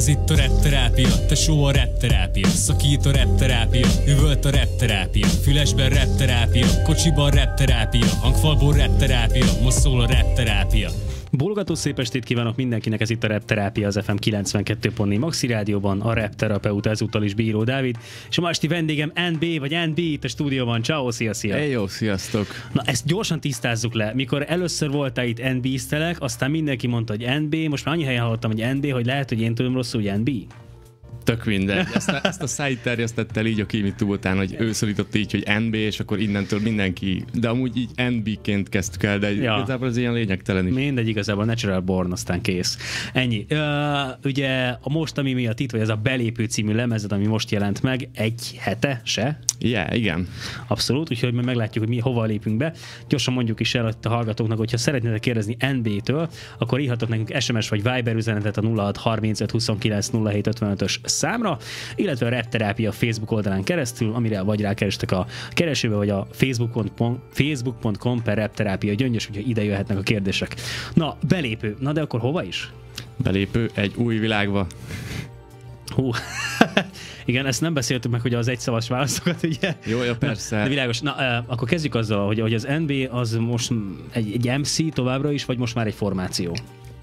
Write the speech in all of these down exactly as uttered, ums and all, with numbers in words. Ez itt a rap terápia, tesó a rap terápia, szakít a rap terápia, üvölt a rap terápia, fülesben rap terápia, kocsiban rap terápia, hangfalból rap terápia, most szól a rap terápia. Bólogató szép estét kívánok mindenkinek, ez itt a Rap Terápia, az ef em kilencvenkettő pont négy Maxi Rádióban, a rap terapeuta ezúttal is Bíró Dávid, és a ma esti vendégem en bé vagy en bé itt a stúdióban. Ciao, szia, szia! Hey, jó, sziasztok! Na ezt gyorsan tisztázzuk le, mikor először voltál itt en bé-sztelek, aztán mindenki mondta, hogy en bé, most már annyi helyen hallottam, hogy en bé, hogy lehet, hogy én tudom rosszul, hogy en bé. Tök mindegy. Ezt a, ezt a száj terjesztette el így a KimiTube után, hogy ő szólított így, hogy en bé, és akkor innentől mindenki. De amúgy így en bé-ként kezdtük el, de ja. Igazából ez ilyen lényegtelen is. Mindegy, igazából Natural Born, aztán kész. Ennyi. Ö, ugye a most, ami miatt itt vagy, ez a Belépő című lemezed, ami most jelent meg, egy hete se. Yeah, igen. Abszolút, úgyhogy majd meglátjuk, hogy mi hova lépünk be. Gyorsan mondjuk is el a hallgatóknak, hogyha szeretnétek kérdezni en bé-től, akkor írhatok nekünk es em es vagy Viber üzenetet a nulla hat harmincöt huszonkilenc nulla hét ötvenötös számra, illetve a Rap Terápia Facebook oldalán keresztül, amire vagy rákerestek a keresőbe, vagy a facebook pont com per Rap Terápia gyöngyös, úgyhogy ide jöhetnek a kérdések. Na, belépő. Na de akkor hova is? Belépő egy új világba. Hú, igen, ezt nem beszéltük meg, hogy az egyszavas válaszokat, ugye? Jó, jó, persze. De világos. Na, e, akkor kezdjük azzal, hogy, hogy az en bé az most egy, egy em cé továbbra is, vagy most már egy formáció?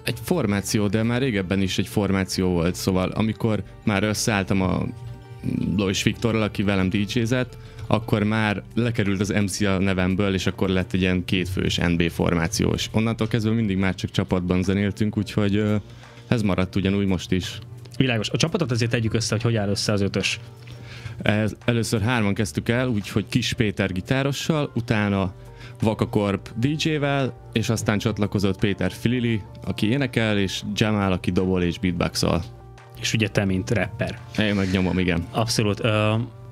Egy formáció, de már régebben is egy formáció volt, szóval amikor már összeálltam a Lois Viktorral, aki velem dé jézett, akkor már lekerült az em cé a nevemből, és akkor lett egy ilyen kétfős en bé formációs. Onnantól kezdve mindig már csak csapatban zenéltünk, úgyhogy ez maradt ugyanúgy most is. Világos. A csapatot azért tegyük össze, hogy hogy áll össze az ötös. Ez, először hárman kezdtük el, úgyhogy Kis Péter gitárossal, utána Vakakorp dé jével, és aztán csatlakozott Péter Filili, aki énekel, és Jamal, aki dobol és beatboxol. És ugye te, mint rapper. Én megnyomom, igen. Abszolút.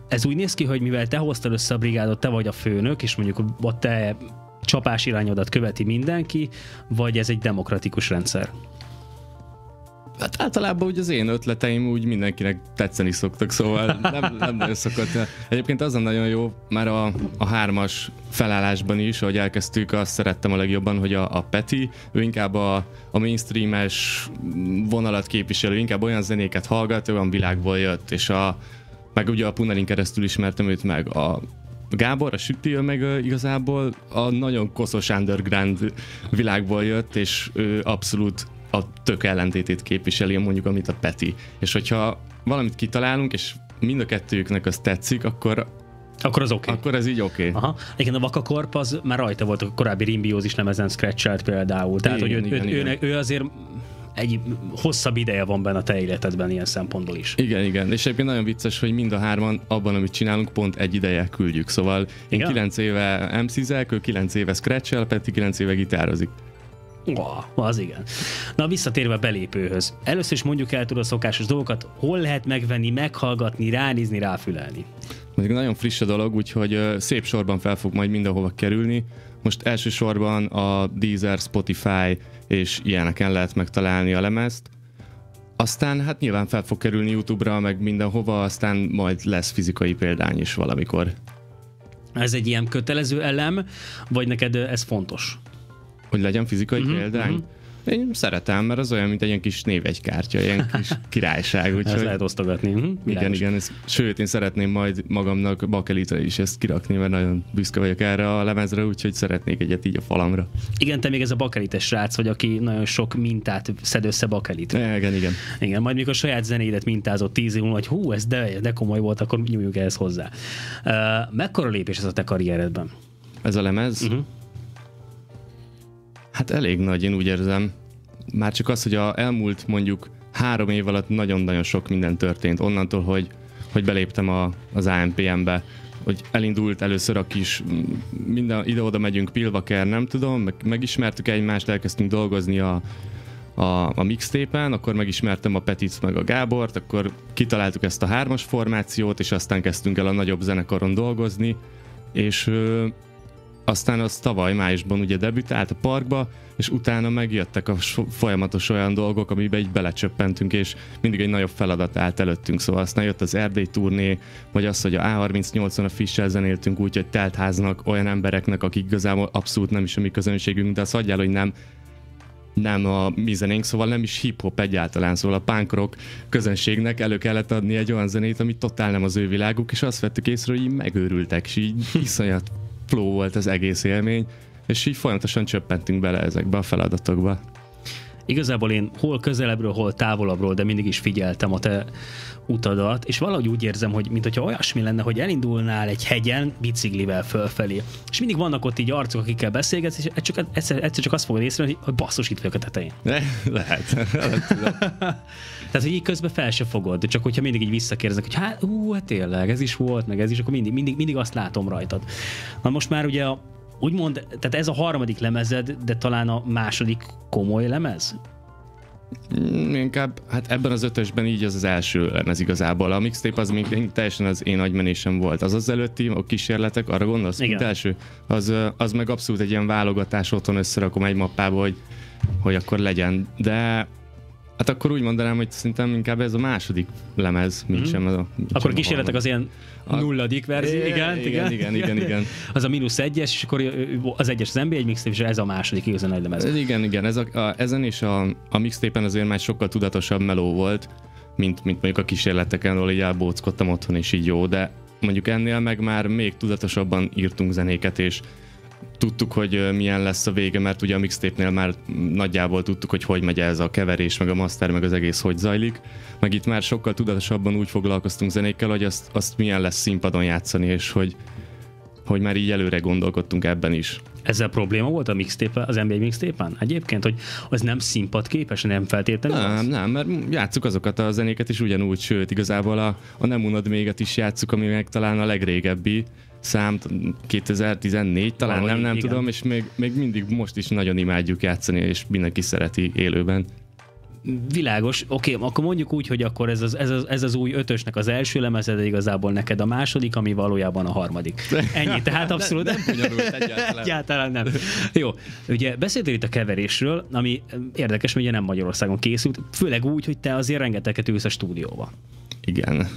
Ez úgy néz ki, hogy mivel te hoztad össze a brigádot, te vagy a főnök, és mondjuk a te csapás irányodat követi mindenki, vagy ez egy demokratikus rendszer? Hát általában úgy az én ötleteim úgy mindenkinek tetszeni szoktak, szóval nem, nem nagyon szokott. Egyébként azon nagyon jó, már a, a hármas felállásban is, ahogy elkezdtük, azt szerettem a legjobban, hogy a, a Peti, ő inkább a, a mainstreames vonalat képviselő, inkább olyan zenéket hallgat, olyan világból jött, és a, meg ugye a Punelin keresztül ismertem őt meg, a Gábor, a Sütil meg uh, igazából a nagyon koszos underground világból jött, és ő abszolút a tök ellentétét képviseli, mondjuk, amit a Peti. És hogyha valamit kitalálunk, és mind a kettőjüknek az tetszik, akkor akkor az oké. Okay. Akkor ez így oké. Okay. Igen, a Vakakorp az már rajta volt a korábbi Rimbiózis lemezen scratchelt például. Tehát, igen, hogy ő, igen, ő, igen. Ő, ő azért egy hosszabb ideje van benne a te életedben ilyen szempontból is. Igen, igen. És egyébként nagyon vicces, hogy mind a hárman abban, amit csinálunk, pont egy ideje küldjük. Szóval én kilenc éve em cé-zel, ő kilenc éve scratchel, Peti kilenc éve gitározik. Oh, az igen. Na, visszatérve a belépőhöz. Először is mondjuk el tudod a szokásos dolgokat, hol lehet megvenni, meghallgatni, ránézni, ráfülelni. Mondjuk nagyon friss a dolog, úgyhogy szép sorban fel fog majd mindenhova kerülni. Most elsősorban a Deezer, Spotify és ilyeneken lehet megtalálni a lemezt. Aztán hát nyilván fel fog kerülni YouTube-ra, meg mindenhova, aztán majd lesz fizikai példány is valamikor. Ez egy ilyen kötelező elem, vagy neked ez fontos? Hogy legyen fizikai uh-huh, példány? Uh-huh. Én szeretem, mert az olyan, mint egy ilyen kis névegykártya, ilyen kis királyság. Úgyhogy... ezt lehet osztogatni. Uh-huh. Igen, igen. Ez... sőt, én szeretném majd magamnak bakelitre is ezt kirakni, mert nagyon büszke vagyok erre a lemezre, úgyhogy szeretnék egyet így a falamra. Igen, te még ez a bakelites srác vagy, aki nagyon sok mintát szed össze bakelitre. Igen, igen. Igen, majd mikor a saját zenédet mintázott tíz év múlva, hogy hú, ez de, de komoly volt, akkor nyújjuk ehhez hozzá. Uh, mekkora lépés ez a te karrieredben? Ez a lemez? Uh-huh. Hát elég nagy, én úgy érzem. Már csak az, hogy a elmúlt mondjuk három év alatt nagyon-nagyon sok minden történt. Onnantól, hogy, hogy beléptem a, az á em pé em-be, hogy elindult először a kis, minden ide-oda megyünk, Pilvaker, nem tudom, meg, megismertük egymást, elkezdtünk dolgozni a, a, a mixtape-en, akkor megismertem a Petit meg a Gábort, akkor kitaláltuk ezt a hármas formációt, és aztán kezdtünk el a nagyobb zenekaron dolgozni, és... aztán az tavaly májusban ugye debütált a Parkba, és utána megjöttek a folyamatos olyan dolgok, amiben így belecsöppentünk, és mindig egy nagyobb feladat állt előttünk. Szóval aztán jött az erdélyi turné, vagy az, hogy a á harmincnyolcon a Fish-sel zenéltünk, úgyhogy teltháznak olyan embereknek, akik igazából abszolút nem is a mi közönségünk, de azt hagyjál, hogy nem nem a mi zenénk, szóval nem is hip-hop egyáltalán, szóval a punk rock közönségnek elő kellett adni egy olyan zenét, ami totál nem az ő világuk, és azt vettük észre, hogy így megőrültek, és így iszonyat flow volt az egész élmény, és így folyamatosan csöppentünk bele ezekbe a feladatokba. Igazából én hol közelebbről, hol távolabbról, de mindig is figyeltem a te utadat, és valahogy úgy érzem, hogy mintha olyasmi lenne, hogy elindulnál egy hegyen biciklivel fölfelé. És mindig vannak ott így arcok, akikkel beszélgetsz, és csak, egyszer, egyszer csak azt fogod észrevenni, hogy basszus, itt vagyok a tetején. Ne, lehet. Tehát, hogy így közben fel se fogod, csak hogyha mindig így visszakérdeznek, hogy hát, ú, hát tényleg, ez is volt, meg ez is, akkor mindig, mindig, mindig azt látom rajtad. Na most már ugye a úgymond, tehát ez a harmadik lemezed, de talán a második komoly lemez? Inkább, hát ebben az ötösben így az az első lemez igazából. A mixtape az még teljesen az én agymenésem volt. Az az előtti, a kísérletek, arra gondolsz, mint első? Az, az meg abszolút egy ilyen válogatás, otthon összerakom egy mappába, hogy, hogy akkor legyen. De hát akkor úgy mondanám, hogy szerintem inkább ez a második lemez, mint mm. sem ez a... Mint akkor a kísérletek a az ilyen nulladik verzió, igen, igen, igen, igen, igen, igen. Az a mínusz egyes, és akkor az egyes az em bé egy mixtape, és ez a második igazán nagy lemez. Igen, igen, ez a, a, ezen és a, a mixtape-en azért már sokkal tudatosabb meló volt, mint, mint mondjuk a kísérleteken, ahol így elbóckodtam otthon, és így jó, de mondjuk ennél meg már még tudatosabban írtunk zenéket, és tudtuk, hogy milyen lesz a vége, mert ugye a mixtape-nél már nagyjából tudtuk, hogy hogy megy ez a keverés, meg a master, meg az egész hogy zajlik. Meg itt már sokkal tudatosabban úgy foglalkoztunk zenékkel, hogy azt, azt milyen lesz színpadon játszani, és hogy, hogy már így előre gondolkodtunk ebben is. Ezzel probléma volt a mixtape, az em bé egy mixtape-en? Egyébként, hogy az nem színpadképes, nem feltétlenül? Nem, az? nem, mert játsszuk azokat a zenéket is ugyanúgy, sőt, igazából a, a Nem unod méget is játsszuk, ami meg talán a legrégebbi szám, kétezer-tizennégy talán, Valami, nem, nem igen. tudom, és még, még mindig most is nagyon imádjuk játszani, és mindenki szereti élőben. Világos, oké, okay, akkor mondjuk úgy, hogy akkor ez az, ez, az, ez az új ötösnek az első lemezed, igazából neked a második, ami valójában a harmadik. Ennyi, tehát abszolút nem, nem bonyolult egyáltalán. Egyáltalán nem. Jó, ugye beszéltél itt a keverésről, ami érdekes, mert ugye nem Magyarországon készült, főleg úgy, hogy te azért rengeteget ülsz a stúdióba. Igen.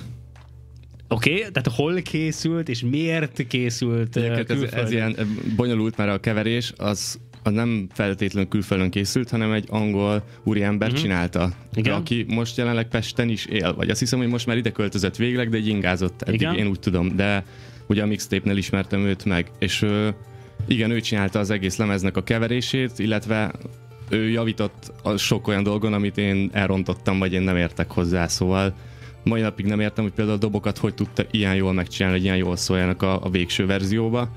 Oké, okay, tehát hol készült, és miért készült külföldön? Ez, ez ilyen bonyolult már a keverés, az, az nem feltétlenül külföldön készült, hanem egy angol úriember uh-huh. csinálta, igen? Aki most jelenleg Pesten is él, vagy azt hiszem, hogy most már ide költözött végleg, de egy ingázott eddig, igen? Én úgy tudom, de ugye a mixtape-nél ismertem őt meg, és igen, ő csinálta az egész lemeznek a keverését, illetve ő javított a sok olyan dolgon, amit én elrontottam, vagy én nem értek hozzá, szóval mai napig nem értem, hogy például a dobokat hogy tudta ilyen jól megcsinálni, hogy ilyen jól szóljanak a, a végső verzióba.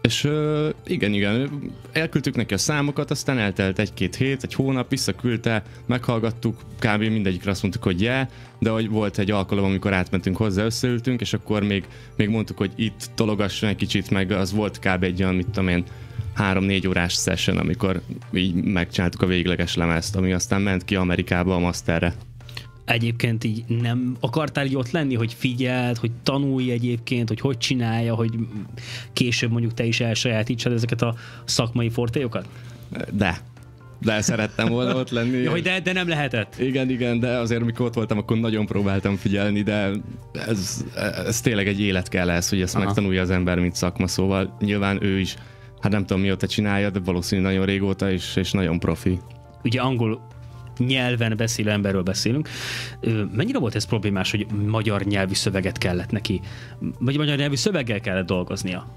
És ö, igen, igen, elküldtük neki a számokat, aztán eltelt egy-két hét, egy hónap, visszaküldte, meghallgattuk, kb. Mindegyikre azt mondtuk, hogy yeah, de hogy volt egy alkalom, amikor átmentünk hozzá, összeültünk, és akkor még, még mondtuk, hogy itt tologasson egy kicsit, meg az volt kb. Egy olyan, mit tudom én, három-négy órás session, amikor így megcsináltuk a végleges lemezt, ami aztán ment ki Amerikába a masterre. Egyébként így nem akartál így ott lenni, hogy figyeld, hogy tanulj egyébként, hogy hogy csinálja, hogy később mondjuk te is elsajátítsad ezeket a szakmai fortéjokat? De. De szerettem volna ott lenni. Jó, de, de nem lehetett. Igen, igen, de azért mikor ott voltam, akkor nagyon próbáltam figyelni, de ez, ez tényleg egy élet kell lesz, hogy ezt Aha. megtanulja az ember, mint szakma, szóval nyilván ő is, hát nem tudom mióta csinálja, de valószínűleg nagyon régóta, és, és nagyon profi. Ugye angol nyelven beszélő emberről beszélünk. Mennyire volt ez problémás, hogy magyar nyelvű szöveget kellett neki? Vagy magyar nyelvű szöveggel kellett dolgoznia?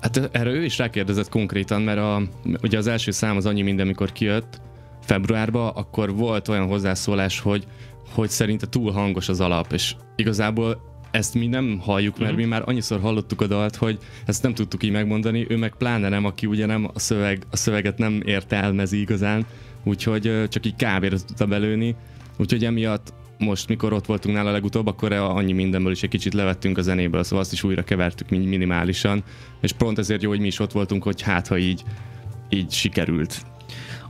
Hát erre ő is rákérdezett konkrétan, mert a, ugye az első szám az Annyi minden, mikor kijött februárban, akkor volt olyan hozzászólás, hogy, hogy szerinte túl hangos az alap, és igazából ezt mi nem halljuk, mert uh-huh. mi már annyiszor hallottuk a dalt, hogy ezt nem tudtuk így megmondani, ő meg pláne nem, aki ugye nem a, szöveg, a szöveget nem értelmezi igazán, úgyhogy csak így kávéra tudta belőni, úgyhogy emiatt most, mikor ott voltunk nála legutóbb, akkor Annyi mindenből is egy kicsit levettünk a zenéből, szóval azt is újra kevertük minimálisan, és pont ezért jó, hogy mi is ott voltunk, hogy hát, ha így, így sikerült.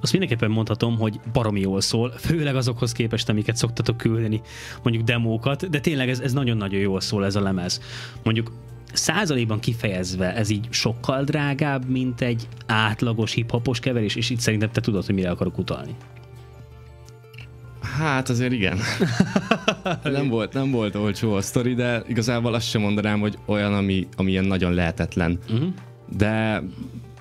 Azt mindenképpen mondhatom, hogy baromi jól szól, főleg azokhoz képest, amiket szoktatok küldeni, mondjuk demókat, de tényleg ez, ez nagyon-nagyon jól szól ez a lemez. Mondjuk százalékban kifejezve ez így sokkal drágább, mint egy átlagos hip-hopos keverés, és itt szerintem te tudod, hogy mire akarok utalni. Hát azért igen. nem, volt, nem volt olcsó a sztori, de igazából azt sem mondanám, hogy olyan, ami, ami ilyen nagyon lehetetlen. Uh-huh. De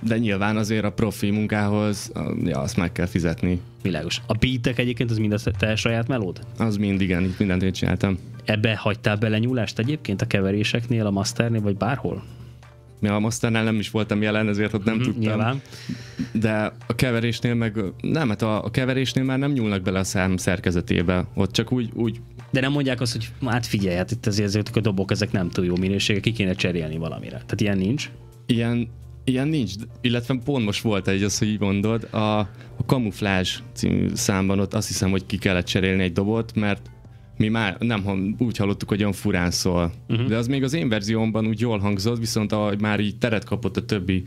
de nyilván azért a profi munkához ja, azt meg kell fizetni. Világos. A beatek egyébként az mind a te saját melód? Az mind, igen, itt mindent én csináltam. Ebbe hagytál bele nyúlást egyébként a keveréseknél, a masternél, vagy bárhol? Ja, a masternál nem is voltam jelen, ezért ott nem mm-hmm, tudtam. Nyilván. De a keverésnél meg, nem, hát a, a keverésnél már nem nyúlnak bele a szám szerkezetébe, ott csak úgy, úgy. De nem mondják azt, hogy hát figyelj, hát itt azért, azért a dobok, ezek nem túl jó minőségek, ki kéne cserélni valamire. Tehát ilyen nincs? Ilyen, ilyen nincs, illetve pont most volt egy, az, hogy így mondod, a, a Kamuflázs című számban ott azt hiszem, hogy ki kellett cserélni egy dobot, mert mi már nem úgy hallottuk, hogy olyan furán szól. Uh-huh. De az még az én verziómban úgy jól hangzott, viszont ahogy már így teret kapott a többi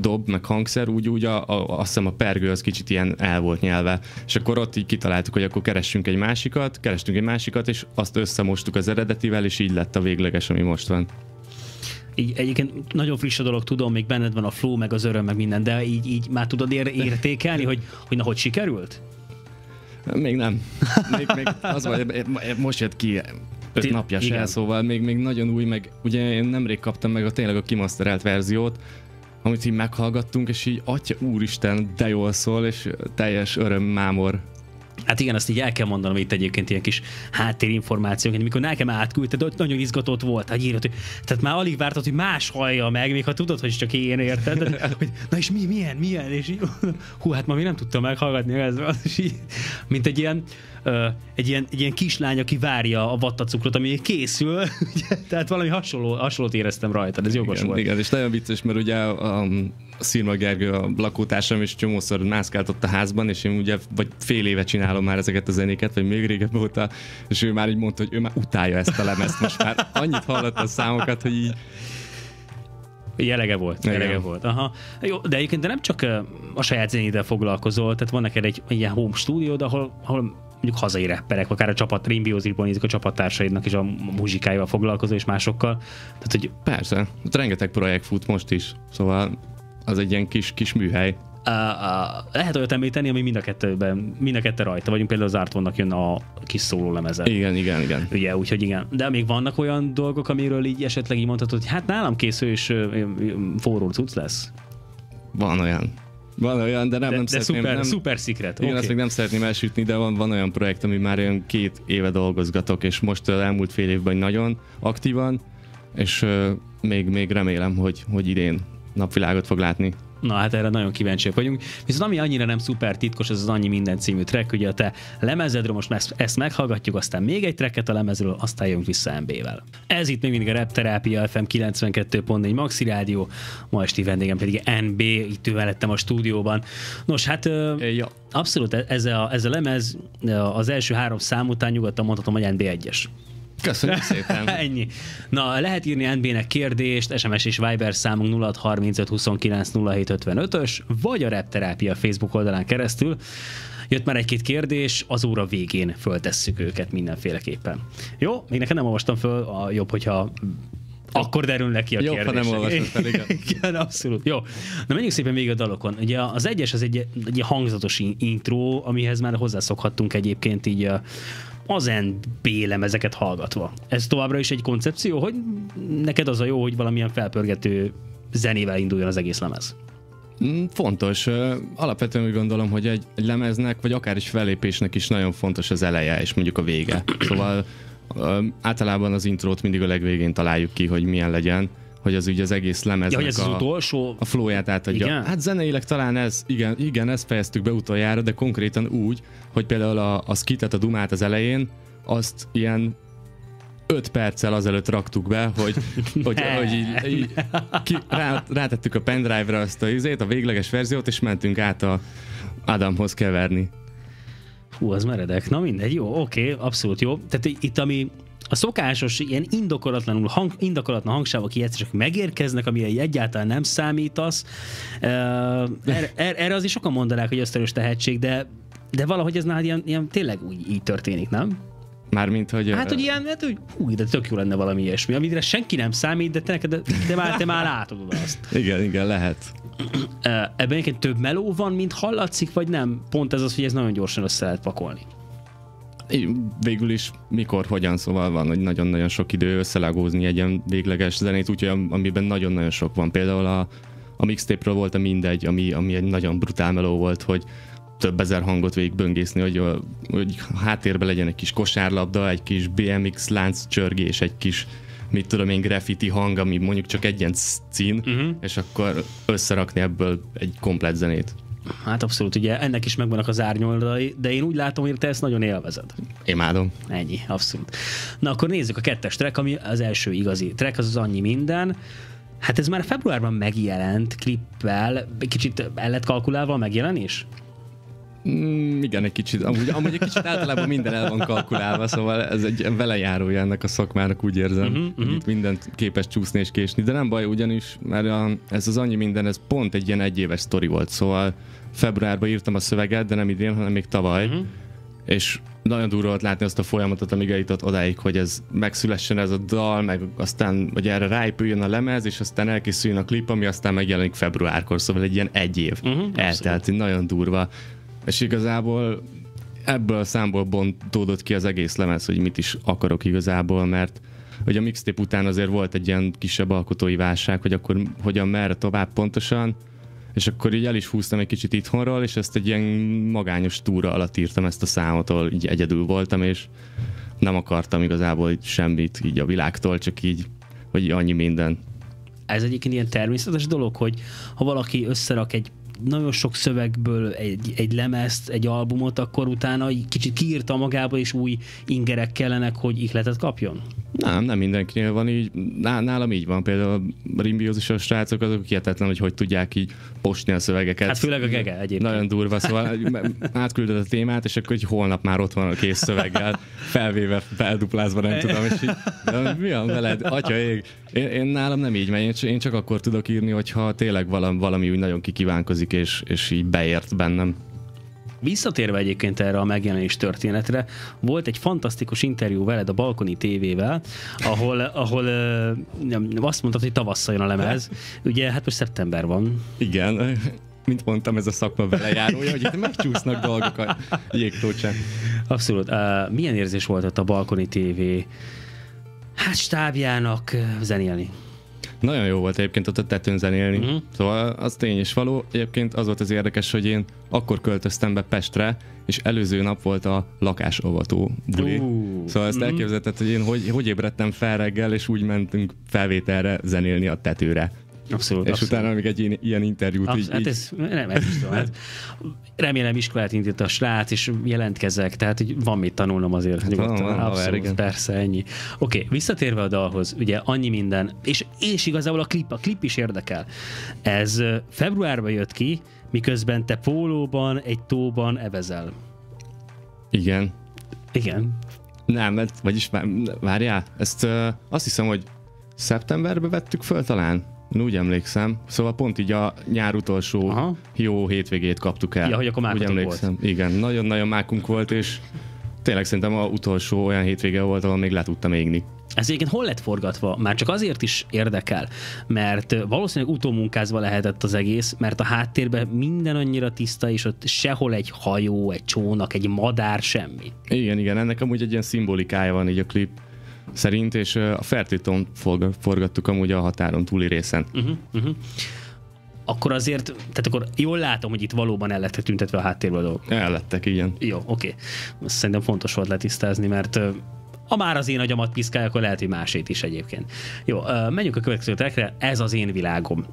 dob, meg hangszer, úgy, úgy a, a, azt hiszem a pergő az kicsit ilyen el volt nyelve. És akkor ott így kitaláltuk, hogy akkor keressünk egy másikat, kerestünk egy másikat, és azt összemostuk az eredetivel, és így lett a végleges, ami most van. Így egyébként nagyon friss a dolog, tudom, még benned van a flow, meg az öröm, meg minden, de így, így már tudod ér- értékelni, hogy, hogy na, hogy sikerült? Még nem. Még, még az vagy, most jött ki öt napja se, szóval még, még nagyon új, meg ugye én nemrég kaptam meg a tényleg a kimaszterelt verziót, amit így meghallgattunk, és így atya úristen, de jól szól, és teljes öröm, mámor. Hát igen, azt így el kell mondanom, itt egyébként ilyen kis háttérinformációk, amikor nekem átküldted, ott nagyon izgatott volt, hát írott, hogy, tehát már alig vártad, hogy más hallja meg, még ha tudod, hogy csak én érted, de, hogy na és mi, milyen, milyen, és így, hú, hát ma még nem tudtam meghallgatni, ez van, és így, mint egy ilyen, ö, egy, ilyen, egy ilyen kislány, aki várja a vattacukrot, ami készül, ugye, tehát valami hasonló, hasonlót éreztem rajta, ez jogos igen, volt. Igen, és nagyon vicces, mert ugye a, a Szirma Gergő, a lakótársam, és csomószor mászkált ott a házban, és én ugye vagy fél éve csinálom már ezeket a zenéket, vagy még régebb óta, és ő már így mondta, hogy ő már utálja ezt a lemezt, most már annyit hallott a számokat, hogy így... Jelege volt, jelege igen. volt. Aha. Jó, de egyébként de nem csak a saját zenéddel foglalkozol, tehát van neked egy ilyen home stúdiód, ahol, ahol mondjuk hazai rapperek, akár a csapat, Rimbiózikból nézik a csapattársaidnak is a muzsikáival foglalkozó és másokkal. Tehát, hogy... Persze, rengeteg projekt fut most is, szóval az egy ilyen kis, kis műhely. Uh, uh, lehet olyat említeni, ami mind a kettőben, mind a kettő rajta vagyunk, például az Artvannak jön a kis szóló lemeze. Igen, igen, igen. Ugye, úgyhogy igen. De még vannak olyan dolgok, amiről így esetleg így mondhatod, hogy hát nálam készül és forró cucc lesz? Van olyan. Van olyan, de nem, de, nem de szeretném... Szuper, nem, szuper secret. Igen, okay. Azt még nem szeretném elsütni, de van, van olyan projekt, ami már olyan két éve dolgozgatok, és most elmúlt fél évben nagyon aktívan, és uh, még, még remélem, hogy, hogy idén napvilágot fog látni. Na hát erre nagyon kíváncsiak vagyunk. Viszont ami annyira nem szuper titkos, az az Annyi Minden című track, ugye a te lemezedről, most ezt meghallgatjuk, aztán még egy tracket a lemezről, aztán jövünk vissza em bével. Ez itt még mindig a Rap Terápia ef em kilencvenkettő pont négy Maxi Rádió, ma esti vendégem pedig en bé, itt ő velettem a stúdióban. Nos, hát ja. Abszolút ez a, ez a lemez az első három szám után nyugodtan mondhatom, hogy en bé egyes. Köszönöm szépen. Ennyi. Na, lehet írni en bének kérdést, es em es és Viber számunk nulla hat harmincöt huszonkilenc nulla hét ötvenötös, vagy a Rap Terápia Facebook oldalán keresztül. Jött már egy-két kérdés, az óra végén föltesszük őket mindenféleképpen. Jó? Még nekem nem olvastam föl, a jobb, hogyha akkor derülnek ki a kérdések. Jobb, ha nem olvastam fel, igen. Abszolút. Jó. Na, menjünk szépen végig a dalokon. Ugye az egyes az egy, egy hangzatos intro, amihez már hozzászokhattunk egyébként így a az en bé lemezeket hallgatva. Ez továbbra is egy koncepció, hogy neked az a jó, hogy valamilyen felpörgető zenével induljon az egész lemez? Fontos. Alapvetően úgy gondolom, hogy egy lemeznek, vagy akár is fellépésnek is nagyon fontos az eleje, és mondjuk a vége. Szóval általában az intrót mindig a legvégén találjuk ki, hogy milyen legyen, hogy az ugye az egész lemeznek ja, az a, az utolsó... a flowját átadja. Igen? Hát zeneileg talán ez, igen, igen, ezt fejeztük be utoljára, de konkrétan úgy, hogy például a, a skitet, a dumát az elején, azt ilyen öt perccel azelőtt raktuk be, hogy, hogy, hogy így, így ki, rá, rátettük a pendrive-ra azt a izét, a végleges verziót, és mentünk át a Adamhoz keverni. Hú, az meredek. Na mindegy, jó, oké, abszolút jó. Tehát itt ami... A szokásos, ilyen indokolatlanul hang, indokolatlan hangsávok, aki egyszer csak megérkeznek, amire egyáltalán nem számítasz. Uh, er, er, erre azért sokan mondanák, hogy ösztönös tehetség, de, de valahogy ez nálad ilyen, ilyen tényleg úgy így történik, nem? Mármint, hogy... Hát, hogy ilyen, hát, hogy új, de tök jó lenne valami ilyesmi, amire senki nem számít, de te, neked, de már, te már látod azt. Igen, igen, lehet. Uh, ebben egyébként több meló van, mint hallatszik, vagy nem? Pont ez az, hogy ez nagyon gyorsan össze lehet pakolni. Végül is mikor, hogyan, szóval van, hogy nagyon-nagyon sok idő összelágózni egy ilyen végleges zenét, úgyhogy amiben nagyon-nagyon sok van. Például a, A mixtape-ről volt a mindegy, ami, ami egy nagyon brutál meló volt, hogy több ezer hangot végig böngészni, hogy, hogy háttérben legyen egy kis kosárlabda, egy kis bé em iksz lánccsörgés, egy kis mit tudom én, graffiti hang, ami mondjuk csak egy ilyen cín, uh-huh. és akkor összerakni ebből egy komplet zenét. Hát abszolút, ugye ennek is megvannak az árnyoldalai, de én úgy látom, hogy te ezt nagyon élvezed. Imádom. Ennyi, abszolút. Na akkor nézzük a kettes track, ami az első igazi track, az az Annyi Minden. Hát ez már februárban megjelent klippel, kicsit el lett kalkulálva a megjelenés? Mm, igen, egy kicsit. Amúgy, amúgy egy kicsit általában minden el van kalkulálva, szóval ez egy velejárója ennek a szakmának, úgy érzem, uh-huh, hogy uh-huh. itt mindent képes csúszni és késni, de nem baj ugyanis, mert a, ez az Annyi Minden, ez pont egy ilyen egyéves sztori volt, szóval februárban írtam a szöveget, de nem idén, hanem még tavaly, uh-huh. és nagyon durva volt látni azt a folyamatot, amíg eljutott odáig, hogy ez megszülessen ez a dal, meg aztán, hogy erre ráépüljön a lemez, és aztán elkészüljön a klip, ami aztán megjelenik februárkor, szóval egy ilyen egy év uh-huh, eltelt, nagyon durva. És igazából ebből a számból bontódott ki az egész lemez, hogy mit is akarok igazából, mert hogy a mixtape után azért volt egy ilyen kisebb alkotói válság, hogy akkor hogyan merre tovább pontosan, és akkor így el is húztam egy kicsit itthonról, és ezt egy ilyen magányos túra alatt írtam ezt a számot, ahol így egyedül voltam, és nem akartam igazából semmit így a világtól, csak így, hogy annyi minden. Ez egyébként ilyen természetes dolog, hogy ha valaki összerak egy nagyon sok szövegből egy, egy lemezt, egy albumot, akkor utána kicsit kiírta magába, és új ingerek kellenek, hogy ihletet kapjon? Nem, nem mindenkinél van így. Nálam így van. Például a rimbiózusos srácok, azok hihetetlen, hogy hogy tudják így postni a szövegeket. Hát főleg a Gege egyébként. Nagyon durva, szóval átküldöd a témát, és akkor holnap már ott van a kész szöveggel, felvéve, felduplázva, nem tudom, és így, de mi van veled? Atya ég. Én, én nálam nem így megy, én csak akkor tudok írni, hogyha tényleg valami, valami úgy nagyon kikívánkozik, és, és így beért bennem. Visszatérve egyébként erre a megjelenés történetre, volt egy fantasztikus interjú veled a Balkoni té vével, ahol, ahol nem, azt mondtad, hogy tavasszal jön a lemez. Ugye, hát most szeptember van. Igen, mint mondtam, ez a szakma belejárója, hogy itt megcsúsznak dolgok a jégtócsán. Abszolút. Milyen érzés volt ott a Balkoni té vé hát stábjának zenélni? Nagyon jó volt egyébként ott a tetőn zenélni. Uh-huh. Szóval az tény és való. Egyébként az volt az érdekes, hogy én akkor költöztem be Pestre, és előző nap volt a lakásovató buli. Uh, szóval ezt uh-huh. elképzelted, hogy én hogy, hogy ébredtem fel reggel, és úgy mentünk felvételre zenélni a tetőre. Abszolút, és abszolút. Utána még egy ilyen interjút Absz- így... Hát ez nem, ez is tudom, hát remélem iskolát indít a srác, és jelentkezek, tehát így van mit tanulnom azért. Hát, nyugodtan, van, abszolút, van, persze, ennyi. Oké, okay, visszatérve a dalhoz, ugye Annyi Minden, és, és igazából a klip, a klip is érdekel. Ez februárban jött ki, miközben te pólóban, egy tóban evezel. Igen. Igen. Nem, mert, vagyis várjál, ezt uh, azt hiszem, hogy szeptemberben vettük föl talán. Én úgy emlékszem. Szóval pont így a nyár utolsó aha. jó hétvégét kaptuk el. Ja, hogy akkor mákunk emlékszem. Volt. Igen, nagyon-nagyon mákunk volt, és tényleg szerintem a utolsó olyan hétvége volt, ahol még le tudtam égni. Ez egyébként hol lett forgatva? Már csak azért is érdekel, mert valószínűleg utómunkázva lehetett az egész, mert a háttérben minden annyira tiszta, és ott sehol egy hajó, egy csónak, egy madár, semmi. Igen, igen, ennek amúgy egy ilyen szimbolikája van így a klip szerint, és a Fertőtón forgattuk amúgy a határon túli részen. Uh-huh, uh-huh. Akkor azért, tehát akkor jól látom, hogy itt valóban el lettek tüntetve a háttérből a dolgok. El lettek, igen. Jó, oké. Okay. Szerintem fontos volt letisztázni, mert ha már az én agyamat piszkálja, akkor lehet, hogy másét is egyébként. Jó, menjünk a következő trackre, ez az én világom.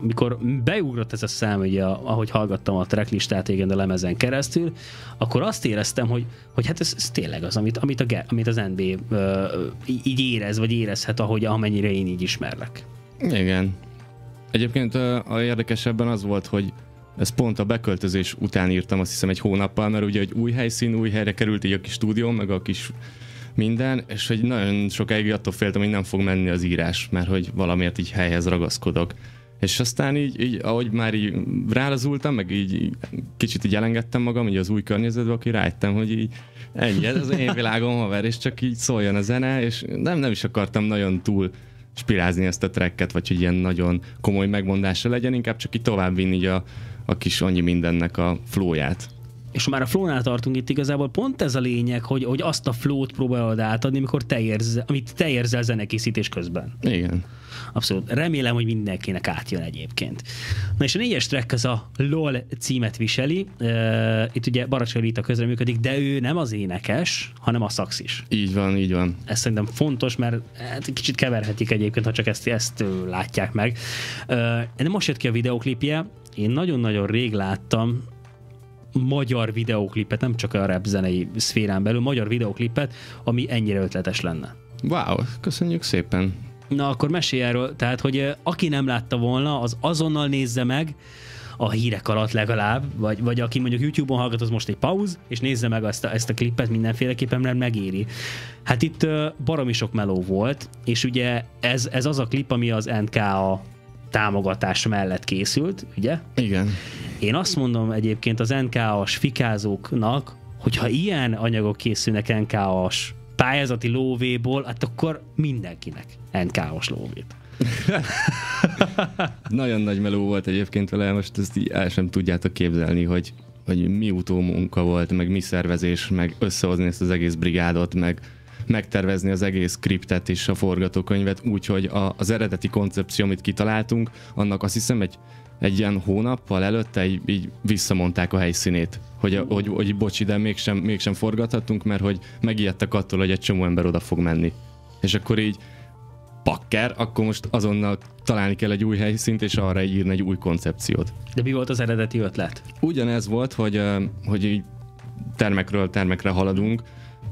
Mikor beugrott ez a szám, ugye, ahogy hallgattam a tracklistát, igen, a lemezen keresztül, akkor azt éreztem, hogy, hogy hát ez, ez tényleg az, amit, amit, a, amit az en bé uh, így érez, vagy érezhet, ahogy amennyire én így ismerlek. Igen. Egyébként a, a érdekesebben az volt, hogy ezt pont a beköltözés után írtam, azt hiszem egy hónappal, mert ugye egy új helyszín, új helyre került így a kis stúdióm, meg a kis minden, és hogy nagyon sokáig attól féltem, hogy nem fog menni az írás, mert hogy valamiért így helyhez ragaszkodok. És aztán így, így ahogy már így rálazultam, meg így kicsit így elengedtem magam, így az új környezetbe, aki rájöttem, hogy így ennyi, ez az én világom, haver, és csak így szóljon a zene, és nem, nem is akartam nagyon túl spirázni ezt a tracket, vagy hogy ilyen nagyon komoly megmondása legyen, inkább csak így tovább vinni így a, a kis Annyi Mindennek a flóját. és már a flownál tartunk itt igazából, pont ez a lényeg, hogy, hogy azt a flót próbálod átadni, amikor te érzel, amit te érzel zenekészítés közben. Igen. Abszolút. Remélem, hogy mindenkinek átjön egyébként. Na és a négyes track az a LOL címet viseli. Uh, itt ugye Baracskai Rita közreműködik, de ő nem az énekes, hanem a szaxis. Így van, így van. Ez szerintem fontos, mert hát, kicsit keverhetik egyébként, ha csak ezt, ezt uh, látják meg. Uh, most jött ki a videóklipje. Én nagyon-nagyon rég láttam magyar videóklipet, nem csak a rap zenei szférán belül, magyar videóklipet, ami ennyire ötletes lenne. Wow, köszönjük szépen. Na akkor mesélj erről, tehát, hogy aki nem látta volna, az azonnal nézze meg a hírek alatt legalább, vagy, vagy aki mondjuk YouTube-on hallgat, az most egy pauz, és nézze meg ezt a, ezt a klipet mindenféleképpen, mert megéri. Hát itt baromi sok meló volt, és ugye ez, ez az a klip, ami az en ká á támogatás mellett készült, ugye? Igen. Én azt mondom egyébként az en ká á-s fikázóknak, hogyha ilyen anyagok készülnek en ká á-s pályázati lóvéból, hát akkor mindenkinek en ká á-s lóvét. Nagyon nagy meló volt egyébként vele, most ezt így el sem tudjátok képzelni, hogy, hogy mi utómunka volt, meg mi szervezés, meg összehozni ezt az egész brigádot, meg megtervezni az egész skriptet és a forgatókönyvet, úgyhogy az eredeti koncepció, amit kitaláltunk, annak azt hiszem egy, egy ilyen hónappal előtte így, így visszamondták a helyszínét, hogy, a, hogy, hogy bocs, de mégsem, mégsem forgathatunk, mert hogy megijedtek attól, hogy egy csomó ember oda fog menni. És akkor így pakker, akkor most azonnal találni kell egy új helyszínt, és arra írni egy új koncepciót. De mi volt az eredeti ötlet? Ugyanez volt, hogy, hogy így termekről termekre haladunk,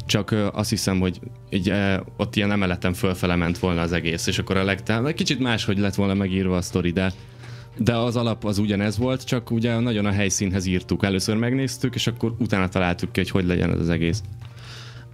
csak azt hiszem, hogy így, eh, ott ilyen emeleten fölfele ment volna az egész, és akkor a legtáv... Kicsit máshogy lett volna megírva a sztori, de, de az alap az ugyanez volt, csak ugye nagyon a helyszínhez írtuk. Először megnéztük, és akkor utána találtuk ki, hogy hogy legyen ez az egész.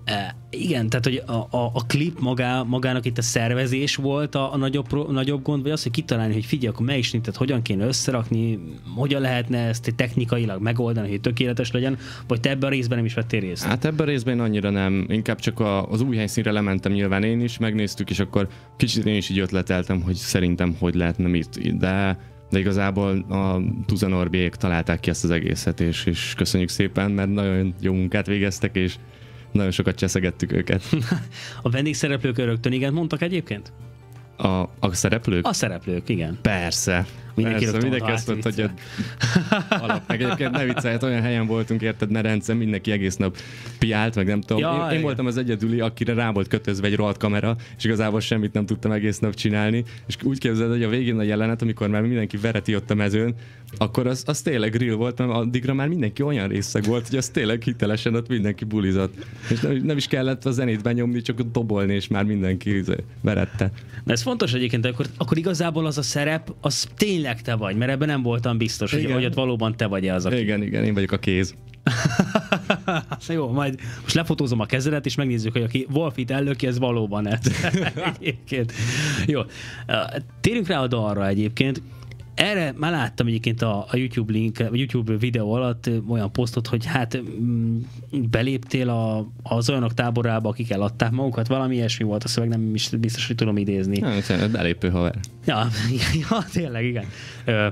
E, igen, tehát hogy a, a, a klip magá, magának itt a szervezés volt a, a nagyobb, nagyobb gond, vagy az, hogy kitalálni, hogy figyelj, akkor melyik snitet hogyan kéne összerakni, hogyan lehetne ezt technikailag megoldani, hogy tökéletes legyen, vagy te ebben a részben nem is vettél részt? Hát ebben a részben annyira nem, inkább csak a, az új helyszínre lementem nyilván én is, megnéztük, és akkor kicsit én is így ötleteltem, hogy szerintem hogy lehetne itt, de, de igazából a Tuzanorbiék találták ki ezt az egészet, és, és köszönjük szépen, mert nagyon jó munkát végeztek, és nagyon sokat cseszegettük őket. A vendégszereplők rögtön igen mondtak egyébként? A, a szereplők? A szereplők, igen. Persze. Mindenki azt mondta, hogy a... alap, meg egyébként ne viccelj, hát olyan helyen voltunk, érted, ne rendszer, mindenki egész nap piált, meg nem tudom. Ja, én, én voltam az egyedüli, akire rá volt kötözve egy rohadt kamera, és igazából semmit nem tudtam egész nap csinálni, és úgy képzeld, hogy a végén a jelenet, amikor már mindenki vereti ott a mezőn, akkor az, az tényleg grill volt, mert addigra már mindenki olyan részeg volt, hogy az tényleg hitelesen ott mindenki bulizott. És nem, nem is kellett a zenét benyomni, csak ott dobolni, és már mindenki verette. De ez fontos egyébként, akkor, akkor igazából az a szerep, az tényleg tényleg te vagy, mert ebben nem voltam biztos, igen. Hogy, hogy ott valóban te vagy az, aki... Igen, igen, én vagyok a kéz. Jó, majd most lefotózom a kezedet, és megnézzük, hogy aki Wolfit ellöki, ez valóban ez. Egyébként. Jó, térjünk rá a dalra egyébként. Erre már láttam egyébként a, a YouTube link, a YouTube videó alatt olyan posztot, hogy hát beléptél a, az olyanok táborába, akik eladták magukat, valami ilyesmi volt a szöveg, nem is biztos, hogy tudom idézni. Nem, belépő haver. Ja, ja, tényleg, igen. Ö,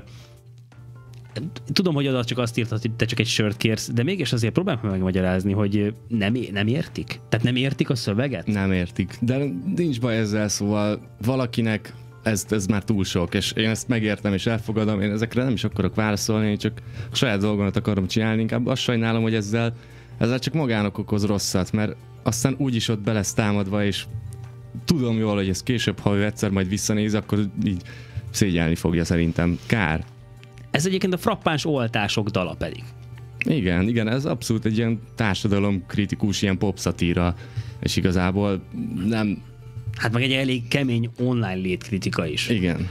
tudom, hogy oda csak azt írtad, hogy te csak egy sört kérsz, de mégis azért próbálj meg megmagyarázni, hogy nem, nem értik? Tehát nem értik a szöveget? Nem értik, de nincs baj ezzel, szóval valakinek Ez, ez már túl sok, és én ezt megértem és elfogadom, én ezekre nem is akarok válaszolni, én csak a saját dolgomat akarom csinálni, inkább azt sajnálom, hogy ezzel, ezzel csak magának okoz rosszat, mert aztán úgyis ott be lesz támadva, és tudom jól, hogy ez később, ha ő egyszer majd visszanéz, akkor így szégyelni fogja szerintem. Kár. Ez egyébként a frappáns oltások dala pedig. Igen, igen, ez abszolút egy ilyen társadalomkritikus, ilyen popszatíra, és igazából nem... Hát meg egy elég kemény online létkritika is. Igen.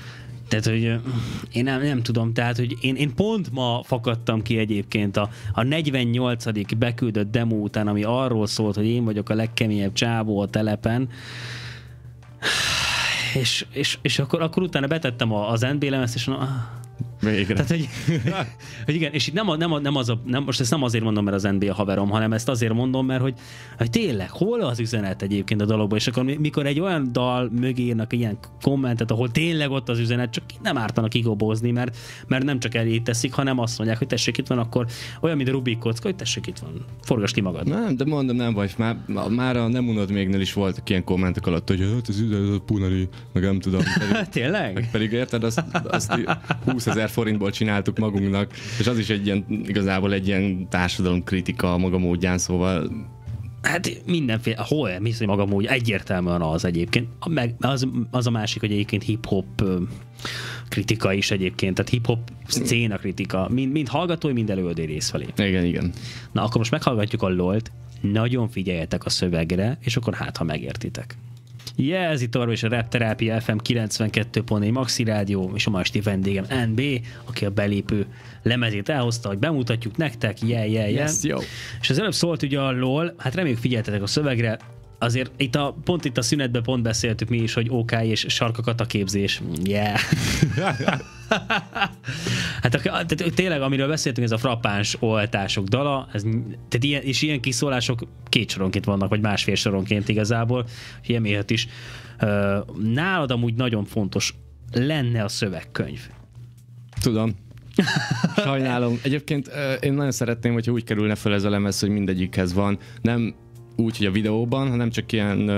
Tehát, hogy én nem, nem tudom, tehát, hogy én, én pont ma fakadtam ki egyébként a, a negyvennyolcadik beküldött demo után, ami arról szólt, hogy én vagyok a legkeményebb csávó a telepen, és, és, és akkor, akkor utána betettem az en bé lemezet, és Végre. Tehát, hogy, hogy igen, és itt nem, a, nem, a, nem az a, nem, most ezt nem azért mondom, mert az en bé a haverom, hanem ezt azért mondom, mert hogy, hogy tényleg, hol az üzenet egyébként a dologban, és akkor mikor egy olyan dal mögé írnak ilyen kommentet, ahol tényleg ott az üzenet, csak nem ártanak igobózni, mert, mert nem csak elé teszik, hanem azt mondják, hogy tessék, itt van, akkor olyan, mint a Rubik kocka, hogy tessék, itt van, forgass ki magad. Nem, de mondom, nem baj, már, már a nem unod mégnél is voltak ilyen kommentek alatt, hogy hát az üzenet, a punari, meg nem tudom. Pedig, tényleg? Meg pedig érted, azt, azt húszezer forintból csináltuk magunknak, és az is egy ilyen, igazából egy ilyen társadalomkritika maga módján, szóval... Hát mindenféle, hol hisz, hogy maga módja, egyértelműen az egyébként. Meg az, az a másik, hogy egyébként hip-hop kritika is egyébként, tehát hip-hop szcéna kritika, mind, mind hallgatói, mind előadói rész felé. Igen, igen. Na, akkor most meghallgatjuk a LOL-t, nagyon figyeljetek a szövegre, és akkor hát, ha megértitek. Jelzi Torva és a Rap Terápia ef em kilencvenkettő pont négy Maxi Rádió, és a ma esti vendégem en bé, aki a belépő lemezét elhozta, hogy bemutatjuk nektek, jel, jel, jel. Yes, jó. És az előbb szólt ugye a LOL, hát reméljük figyeltetek a szövegre, azért itt a, pont itt a szünetben pont beszéltük mi is, hogy o ká és sarkakat a képzés. Yeah. Hát a, tehát tényleg, amiről beszéltünk, ez a frappáns oltások dala, ez, tehát ilyen, és ilyen kiszólások két soronként vannak, vagy másfél soronként igazából, és ilyen miatt is. Nálad amúgy nagyon fontos lenne a szövegkönyv. Tudom. Sajnálom. Egyébként én nagyon szeretném, hogyha úgy kerülne fel ez a lemez, hogy mindegyikhez van. Nem úgy, hogy a videóban, hanem csak ilyen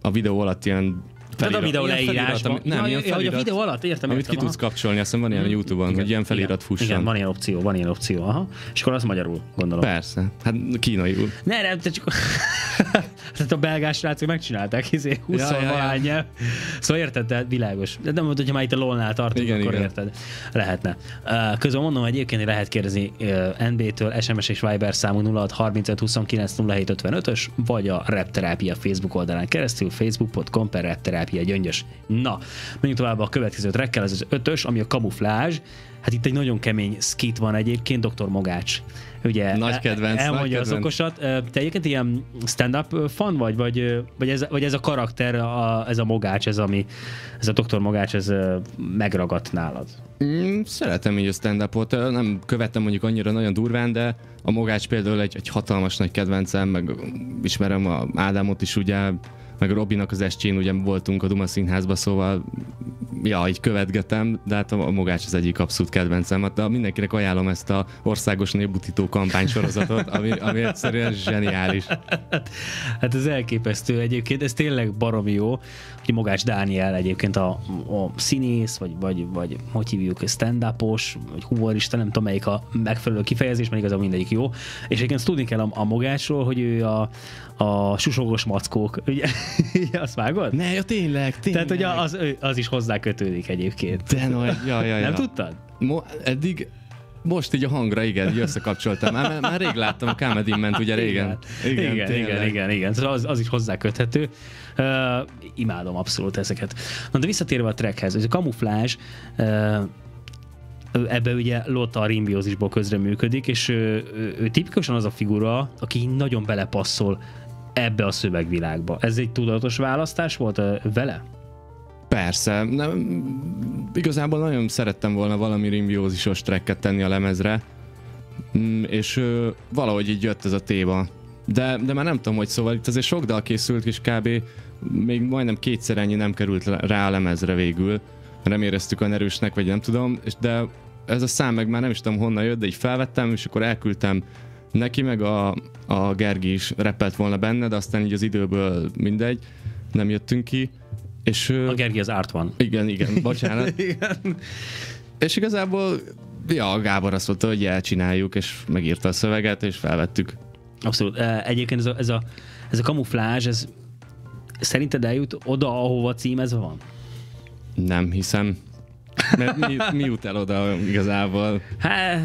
a videó alatt ilyen felirat. Tehát a videó leírásban. Nem, ja, ilyen felirat, a videó alatt, értem. Amit értem, ki tudsz kapcsolni, azt hiszem van ilyen a YouTube-on, igen, hogy ilyen felirat igen, fusson. Igen, van ilyen opció, van ilyen opció, aha. És akkor az magyarul, gondolom. Persze, hát kínaiul. Ne, nem, te csak... Tehát a belgás srácok megcsinálták, hiszen húsz-valahány nyelv. Szóval érted, de világos. De nem mondod, hogyha már itt a LOL-nál tartunk, igen, akkor igen. Érted. Lehetne. Közben mondom, hogy egyébként lehet kérdezni en bé-től es em es és Viber számú nulla hat harmincöt huszonkilenc nulla hét ötvenötös, vagy a Rap Terápia Facebook oldalán keresztül facebook pont com per Rap Terápia gyöngyös. Na, menjünk tovább a következő trackkel, ez az ötös, ami a Kamuflázs. Hát itt egy nagyon kemény skit van egyébként, doktor Mogács. Ugye, nagy kedvenc, elmondja nagy az okosat. Te egyébként ilyen stand-up fan vagy? Vagy, vagy, ez, vagy ez a karakter, a, ez a Mogács, ez, ami, ez a doktor Mogács, ez megragadt nálad? Mm, szeretem így a stand-upot. Nem követtem mondjuk annyira nagyon durván, de a Mogács például egy, egy hatalmas nagy kedvencem, meg ismerem a Ádámot is, ugye, meg a Robinak az estjén ugye voltunk a Duma Színházba, szóval ja, így követgetem, de hát a Mogács az egyik abszolút kedvencem. Hát mindenkinek ajánlom ezt a országos népbutító kampánysorozatot, ami, ami egyszerűen zseniális. Hát ez elképesztő egyébként, ez tényleg baromi jó, hogy Mogács Dániel egyébként a, a színész, vagy, vagy, vagy hogy hívjuk, stand-upos, vagy humorista, nem tudom melyik a megfelelő kifejezés, mert igazából mindegyik jó. És egyébként tudni kell a, a Mogácsról, hogy ő a, a susogos mackók, ugye? Azt vágod? Ne, ja, tényleg, tényleg. Tehát, hogy az, az is hozzá kötődik egyébként. De no, ja, ja, ja. Nem tudtad? Mo- eddig, most így a hangra, igen, így összekapcsoltam. Már, már rég láttam, a Kámedin ment ugye régen. Igen, igen, igen, igen, igen. Szóval az, az is hozzá köthető. Uh, imádom abszolút ezeket. Na, de visszatérve a trackhez, ez a Kamuflázs, uh, ebbe ugye Lotta a rimbiózisból közreműködik, és ő, ő, ő tipikusan az a figura, aki nagyon belepasszol ebbe a szövegvilágba. Ez egy tudatos választás volt vele? Persze. Nem, igazából nagyon szerettem volna valami rimbiózisos tracket tenni a lemezre, és ö, valahogy így jött ez a téma. De, de már nem tudom, hogy szóval itt azért sok dal készült, és kb. Még majdnem kétszer ennyi nem került rá a lemezre végül. Nem éreztük olyan erősnek, vagy nem tudom, de ez a szám meg már nem is tudom honnan jött, de így felvettem, és akkor elküldtem neki, meg a, a Gergi is rappelt volna benne, de aztán így az időből mindegy, nem jöttünk ki. És, a Gergi az Art One. Igen, igen, bocsánat. Igen. És igazából ja, Gábor azt mondta, hogy elcsináljuk, és megírta a szöveget, és felvettük. Abszolút. Egyébként ez a, ez a, ez a Kamuflázs, ez szerinted eljut oda, ahova címezve van? Nem hiszem. Mert mi, mi jut el oda igazából? Hát,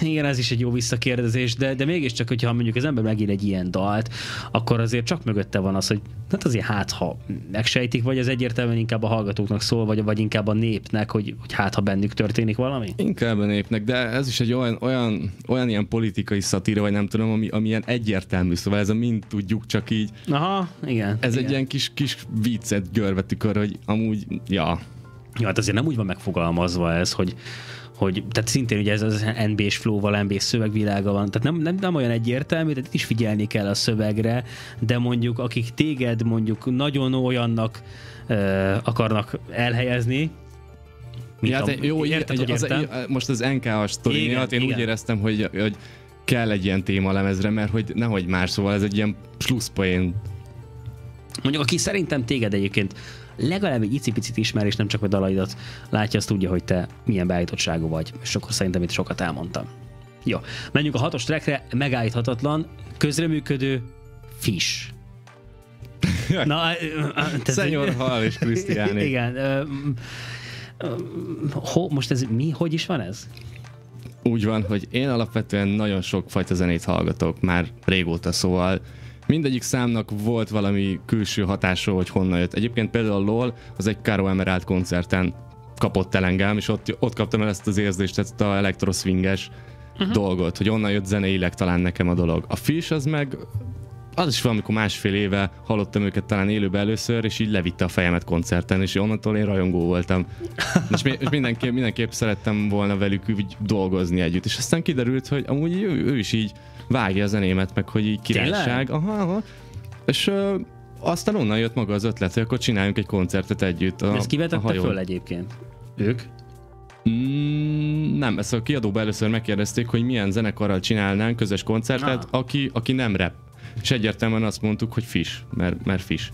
igen, ez is egy jó visszakérdezés, de, de mégiscsak, hogyha mondjuk az ember megír egy ilyen dalt, akkor azért csak mögötte van az, hogy hát azért hát, ha megsejtik, vagy az egyértelműen inkább a hallgatóknak szól, vagy, vagy inkább a népnek, hogy, hogy hát, ha bennük történik valami? Inkább a népnek, de ez is egy olyan, olyan, olyan ilyen politikai szatíra, vagy nem tudom, ami, ami ilyen egyértelmű, szóval ez a mind tudjuk, csak így. Aha, igen. Ez igen. Egy ilyen kis, kis viccet görvetükör, hogy amúgy, ja... Ja, hát azért nem úgy van megfogalmazva ez, hogy, hogy tehát szintén ugye ez az en bé-s flow-val, en bé-s szövegvilága van, tehát nem, nem, nem olyan egyértelmű, tehát itt is figyelni kell a szövegre, de mondjuk akik téged mondjuk nagyon olyannak euh, akarnak elhelyezni, hát, a, jó, érted, egy, az, most az en ká á sztori miatt én igen. úgy éreztem, hogy, hogy kell egy ilyen témalemezre, mert hogy nehogy más, szóval ez egy ilyen pluszpoén. Mondjuk aki szerintem téged egyébként legalább egy icipicit ismer, és nem csak a dalaidat látja, azt tudja, hogy te milyen beállítottságú vagy. És akkor szerintem itt sokat elmondtam. Jó, menjünk a hatos trackre, megállíthatatlan, közreműködő Fish. Na, Szenyor Hall és Krisztiáni. Igen. Most ez mi? Hogy is van ez? Úgy van, hogy én alapvetően nagyon sok fajta zenét hallgatok, már régóta, szóval mindegyik számnak volt valami külső hatása, hogy honnan jött. Egyébként például a LOL az egy Caro Emerald koncerten kapott el engem, és ott, ott kaptam el ezt az érzést, ezt a elektroszwinges uh-huh. dolgot, hogy onnan jött zeneileg talán nekem a dolog. A Fish az meg, az is valamikor másfél éve hallottam őket talán élőben először, és így levitte a fejemet koncerten, és onnantól én rajongó voltam. És mindenképp, mindenképp szerettem volna velük úgy dolgozni együtt, és aztán kiderült, hogy amúgy ő, ő is így vágja a zenémet, meg hogy így királyság. Aha, aha. És ö, aztán onnan jött maga az ötlet, hogy akkor csináljunk egy koncertet együtt. A, ez kivetette föl egyébként? Ők? Mm, nem, ezt a kiadóban először megkérdezték, hogy milyen zenekarral csinálnánk közös koncertet, ah. aki, aki nem rap. És egyértelműen azt mondtuk, hogy Fish, mert, mert Fish.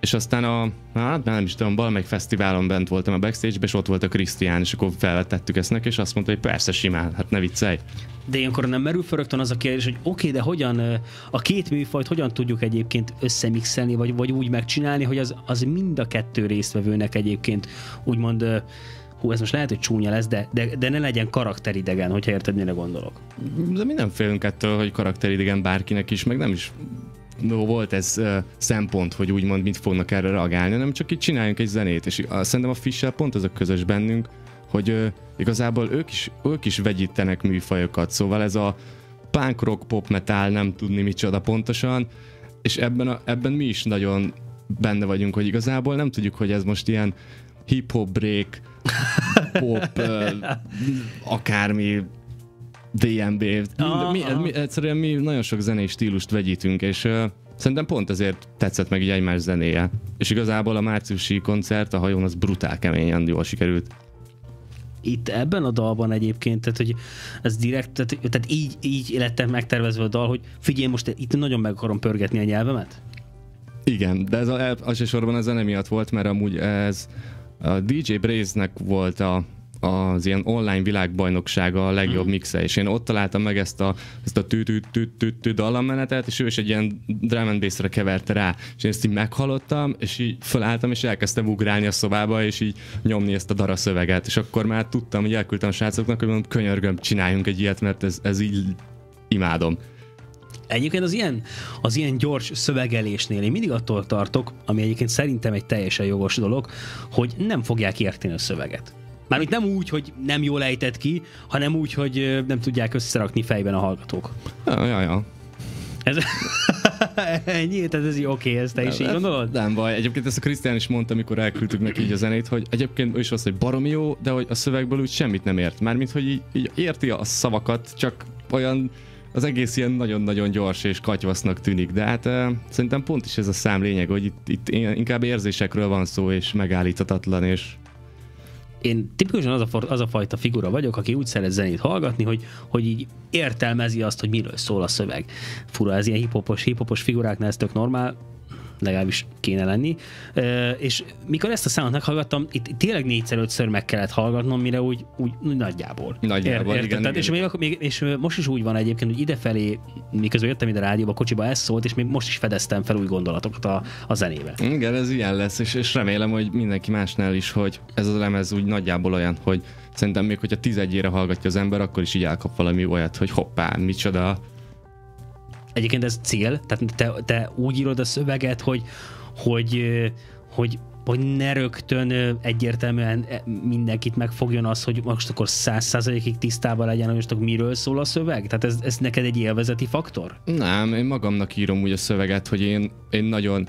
És aztán a, hát nem is tudom, valamelyik fesztiválon bent voltam a backstage-ben, és ott volt a Krisztián, és akkor felvetettük ezt neki, és azt mondta, hogy persze simán, hát ne viccelj. De ilyenkor nem merül fel rögtön az a kérdés, hogy oké, okay, de hogyan a két műfajt hogyan tudjuk egyébként összemixelni, vagy, vagy úgy megcsinálni, hogy az, az mind a kettő résztvevőnek egyébként úgymond, hú, ez most lehet, hogy csúnya lesz, de, de, de ne legyen karakteridegen, hogyha érted, mire gondolok. De mi nem félünk ettől, hogy karakteridegen bárkinek is, meg nem is no, volt ez uh, szempont, hogy úgymond mit fognak erre reagálni, hanem csak így csináljunk egy zenét, és uh, szerintem a Fish-sel pont az a közös bennünk, hogy uh, igazából ők is, ők is vegyítenek műfajokat, szóval ez a punk rock, pop metal, nem tudni micsoda pontosan, és ebben, a, ebben mi is nagyon benne vagyunk, hogy igazából nem tudjuk, hogy ez most ilyen hip-hop break, pop, uh, akármi, dé em bé, mind, ah, mi, ah. Mi, egyszerűen mi nagyon sok zenei stílust vegyítünk, és uh, szerintem pont ezért tetszett meg így egymás zenéje. És igazából a márciusi koncert a hajón az brutál keményen jól sikerült. Itt ebben a dalban egyébként, tehát hogy ez direkt, tehát, tehát így, így lettem megtervezve a dal, hogy figyelj, most itt nagyon meg akarom pörgetni a nyelvemet? Igen, de ez a, elsősorban a zene miatt volt, mert amúgy ez a dé jé Braze-nek volt a az ilyen online világbajnoksága a legjobb uh-huh. mixe, és én ott találtam meg ezt a, ezt a tű-tű-tű-tű dallammenetet, és ő is egy ilyen drum and bass-re keverte rá, és én ezt így meghallottam, és így felálltam, és elkezdtem ugrálni a szobába, és így nyomni ezt a dara szöveget, és akkor már tudtam, hogy elküldtem a srácoknak, hogy mondom, könyörgöm, csináljunk egy ilyet, mert ez, ez így imádom. Egyébként az ilyen, az ilyen gyors szövegelésnél én mindig attól tartok, ami egyébként szerintem egy teljesen jogos dolog, hogy nem fogják érteni a szöveget. Mármint nem úgy, hogy nem jól ejtett ki, hanem úgy, hogy nem tudják összerakni fejben a hallgatók. Ja, ja, ja. Ez... Ennyi? Tehát ez így oké, okay, ezt te nem, is így gondolod? Nem baj. Egyébként ezt a Krisztián is mondta, amikor elküldtük neki így a zenét, hogy egyébként ő is az, hogy baromi jó, de hogy a szövegből úgy semmit nem ért. Mármint, hogy így, így érti a szavakat, csak olyan az egész ilyen nagyon-nagyon gyors és katyvasznak tűnik, de hát uh, szerintem pont is ez a szám lényeg, hogy itt, itt inkább érzésekről van szó, és megállíthatatlan, és én tipikusan az a, az a fajta figura vagyok, aki úgy szeret zenét hallgatni, hogy, hogy így értelmezi azt, hogy miről szól a szöveg. Fura, ez ilyen hip-hopos, hip-hopos figuráknál ez tök normál, legalábbis kéne lenni. E, és mikor ezt a számot meghallgattam, itt tényleg négyszer-ötször meg kellett hallgatnom, mire úgy, úgy nagyjából. Nagyjából, ér, igen. Tehát, és, még, még, és most is úgy van egyébként, hogy idefelé, miközben jöttem ide a rádióba, a kocsiba ez szólt, és még most is fedeztem fel új gondolatokat a, a zenébe. Igen, ez ilyen lesz, és, és remélem, hogy mindenki másnál is, hogy ez az lemez úgy nagyjából olyan, hogy szerintem még, hogyha tizedjére hallgatja az ember, akkor is így elkap valami olyat, hogy hoppá, micsoda. Egyébként ez cél, tehát te, te úgy írod a szöveget, hogy, hogy, hogy, hogy ne rögtön egyértelműen mindenkit megfogjon az, hogy most akkor száz százalékig tisztában legyen, hogy most akkor miről szól a szöveg? Tehát ez, ez neked egy élvezeti faktor? Nem, én magamnak írom úgy a szöveget, hogy én, én nagyon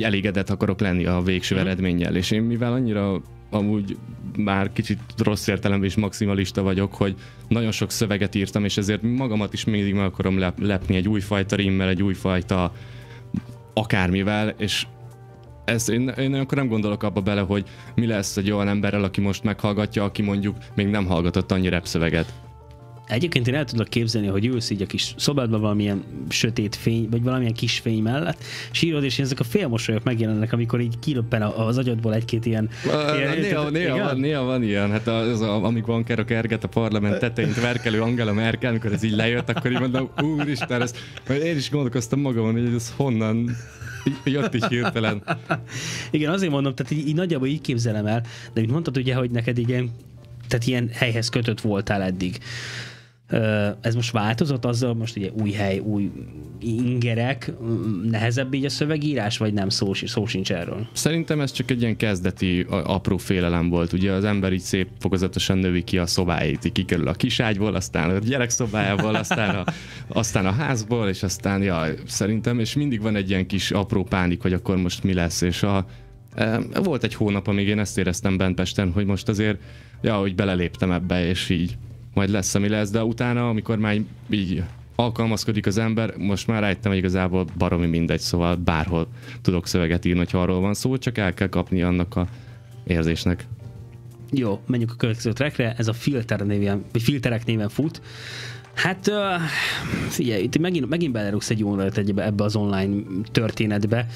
elégedett akarok lenni a végső mm. eredménnyel, és én mivel annyira amúgy már kicsit rossz értelemben is maximalista vagyok, hogy nagyon sok szöveget írtam, és ezért magamat is mindig meg akarom lep- lepni egy újfajta rimmel, egy újfajta akármivel, és ez, én, én akkor nem gondolok abba bele, hogy mi lesz egy olyan emberrel, aki most meghallgatja, aki mondjuk még nem hallgatott annyi rap szöveget. Egyébként én el tudok képzelni, hogy ülsz így a kis szobádban valamilyen sötét fény, vagy valamilyen kis fény mellett, és írod, és ezek a félmosolyok megjelennek, amikor így kilöppen az agyadból egy-két ilyen... Uh, ilyen néha, néha, van, néha van ilyen, hát az, amikor Ankara kerget a parlament tetején verkelő Angela Merkel, amikor ez így lejött, akkor így mondom, úristen, ezt, én is gondolkoztam magamon, hogy ez honnan... jött is hirtelen. Igen, azért mondom, tehát így, így nagyjából így képzelem el, de mint mondtad ugye, hogy neked igen, tehát ilyen helyhez kötött voltál eddig. Ez most változott azzal, most ugye új hely, új ingerek, nehezebb így a szövegírás, vagy nem szó, szó sincs erről? Szerintem ez csak egy ilyen kezdeti apró félelem volt. Ugye az ember így szép fokozatosan növi ki a szobáit, így kikerül a kiságyból, aztán a gyerekszobájából, aztán a, aztán a házból, és aztán jaj, szerintem, és mindig van egy ilyen kis apró pánik, hogy akkor most mi lesz, és a volt egy hónap, amíg én ezt éreztem bent Pesten, hogy most azért, ja, hogy beleléptem ebbe, és így majd lesz, ami lesz, de utána, amikor már így alkalmazkodik az ember, most már rájöttem, hogy igazából baromi mindegy, szóval bárhol tudok szöveget írni, ha arról van szó, csak el kell kapni annak a érzésnek. Jó, menjünk a következő trackre, ez a filter néven, vagy filterek néven fut. Hát, figyelj, itt megint, megint belerúgsz egy jó ebbe az online történetbe.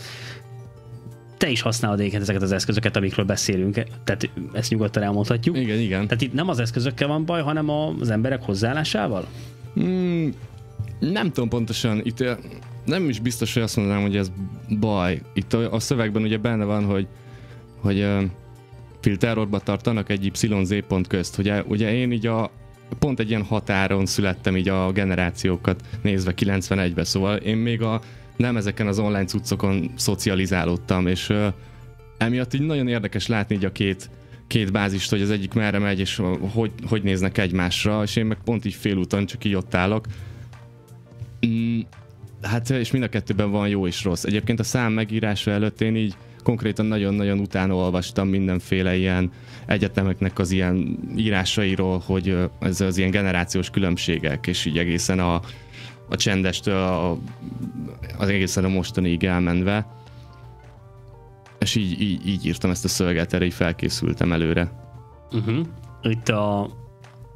Te is használod egyébként ezeket az eszközöket, amikről beszélünk, tehát ezt nyugodtan elmondhatjuk. Igen, igen. Tehát itt nem az eszközökkel van baj, hanem az emberek hozzáállásával? Mm, nem tudom pontosan, itt nem is biztos, hogy azt mondanám, hogy ez baj. Itt a, a szövegben ugye benne van, hogy, hogy uh, filterorba tartanak egy Y Z pont közt. Ugye, ugye én így a pont egy ilyen határon születtem így a generációkat nézve kilencvenegyben, szóval én még a nem ezeken az online cuccokon szocializálódtam, és ö, emiatt így nagyon érdekes látni így a két, két bázist, hogy az egyik merre megy, és hogy, hogy néznek egymásra, és én meg pont így félúton csak így ott állok. Mm, hát, és mind a kettőben van jó és rossz. Egyébként a szám megírása előtt én így konkrétan nagyon-nagyon utána olvastam mindenféle ilyen egyetemeknek az ilyen írásairól, hogy ez az ilyen generációs különbségek, és így egészen a a csendestől a, az egészen a mostanig elmenve. És így, így, így írtam ezt a szöveget, erre így felkészültem előre. Uh-huh. Itt a,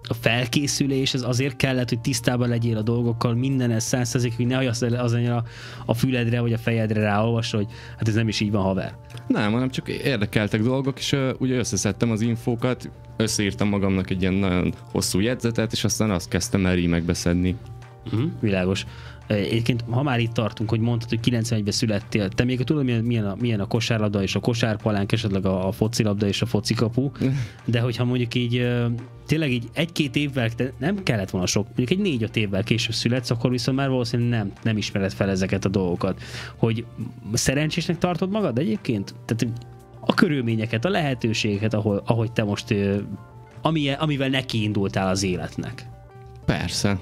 a felkészülés, ez azért kellett, hogy tisztában legyél a dolgokkal, minden ez száz százalékig, hogy ne hagyassz azonnyira a füledre vagy a fejedre ráolvas, hogy hát ez nem is így van, haver. Nem, hanem csak érdekeltek dolgok, és uh, ugye összeszedtem az infókat, összeírtam magamnak egy ilyen nagyon hosszú jegyzetet, és aztán azt kezdtem el rímek beszedni. Uh-huh, világos. Egyébként, ha már itt tartunk, hogy mondtad, hogy kilencvenegyben születtél, te még tudod, milyen, milyen, a, milyen a kosárlabda és a kosárpalánk, esetleg a, a focilabda és a focikapu, de hogyha mondjuk így tényleg így egy-két évvel, nem kellett volna sok, mondjuk egy négy-öt évvel később születsz, akkor viszont már valószínűleg nem, nem ismered fel ezeket a dolgokat. Hogy szerencsésnek tartod magad egyébként? Tehát a körülményeket, a lehetőségeket, ahol, ahogy te most, amivel nekiindultál az életnek. Persze.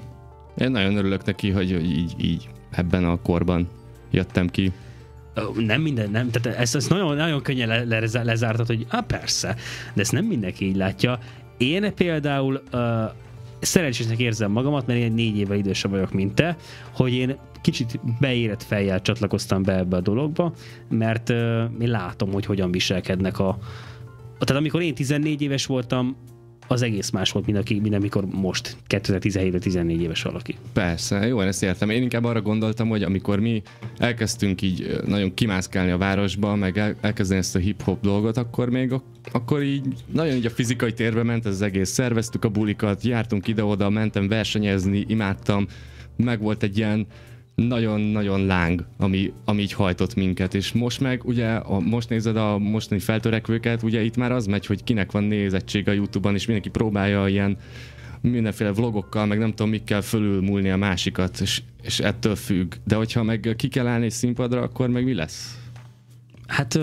Én nagyon örülök neki, hogy így, így ebben a korban jöttem ki. Nem minden, nem, tehát ezt, ezt nagyon, nagyon könnyen le, le, lezártad, hogy á, persze, de ezt nem mindenki így látja. Én például uh, szerencsésnek érzem magamat, mert én négy évvel idősebb vagyok, mint te, hogy én kicsit beérett fejjel csatlakoztam be ebbe a dologba, mert uh, én látom, hogy hogyan viselkednek a... Tehát amikor én tizennégy éves voltam, az egész más volt, mint, aki, mint amikor most, kétezer-tizenhétben tizennégy éves valaki. Persze, jó, én ezt értem. Én inkább arra gondoltam, hogy amikor mi elkezdtünk így nagyon kimászkálni a városba, meg elkezdeni ezt a hip-hop dolgot, akkor még akkor így nagyon így a fizikai térbe ment ez az egész. Szerveztük a bulikat, jártunk ide-oda, mentem versenyezni, imádtam. Meg volt egy ilyen nagyon-nagyon láng, ami, ami így hajtott minket, és most meg ugye, a, most nézed a mostani feltörekvőket, ugye itt már az megy, hogy kinek van nézettsége a YouTube-on, és mindenki próbálja ilyen mindenféle vlogokkal, meg nem tudom mikkel fölülmúlni a másikat, és, és ettől függ. De hogyha meg ki kell állni egy színpadra, akkor meg mi lesz? Hát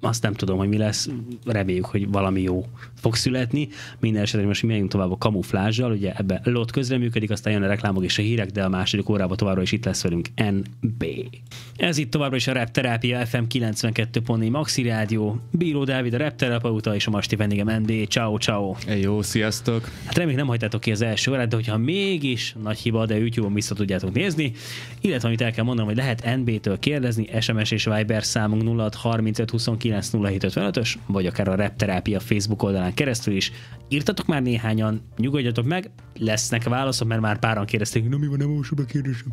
azt nem tudom, hogy mi lesz, reméljük, hogy valami jó fog születni. Minden esetre most megyünk tovább a kamuflázsal, ugye ebben Lott közreműködik, aztán jön a reklámok és a hírek, de a második órában továbbra is itt lesz velünk en bé. Ez itt továbbra is a Rap Terápia, ef em kilencvenkettő pont négy Maxi Rádió, Bíró Dávid a Rap Terapeuta és a masti vendégem en bé. Ciao, ciao. Hey, jó, sziasztok! Hát reméljük nem hagytátok ki az első órát, de hogyha mégis nagy hiba, de YouTube-on vissza tudjátok nézni, illetve amit el kell mondanom, hogy lehet en bé-től kérdezni, es em es és Viber számunk nulla hat harmincöt huszonkilenc nulla hét ötvenötös, vagy akár a Rap Terápia Facebook oldalán keresztül is. Írtatok már néhányan, nyugodjatok meg, lesznek válaszok, mert már páran kérdezték, na mi van, nem olvasom a kérdésem.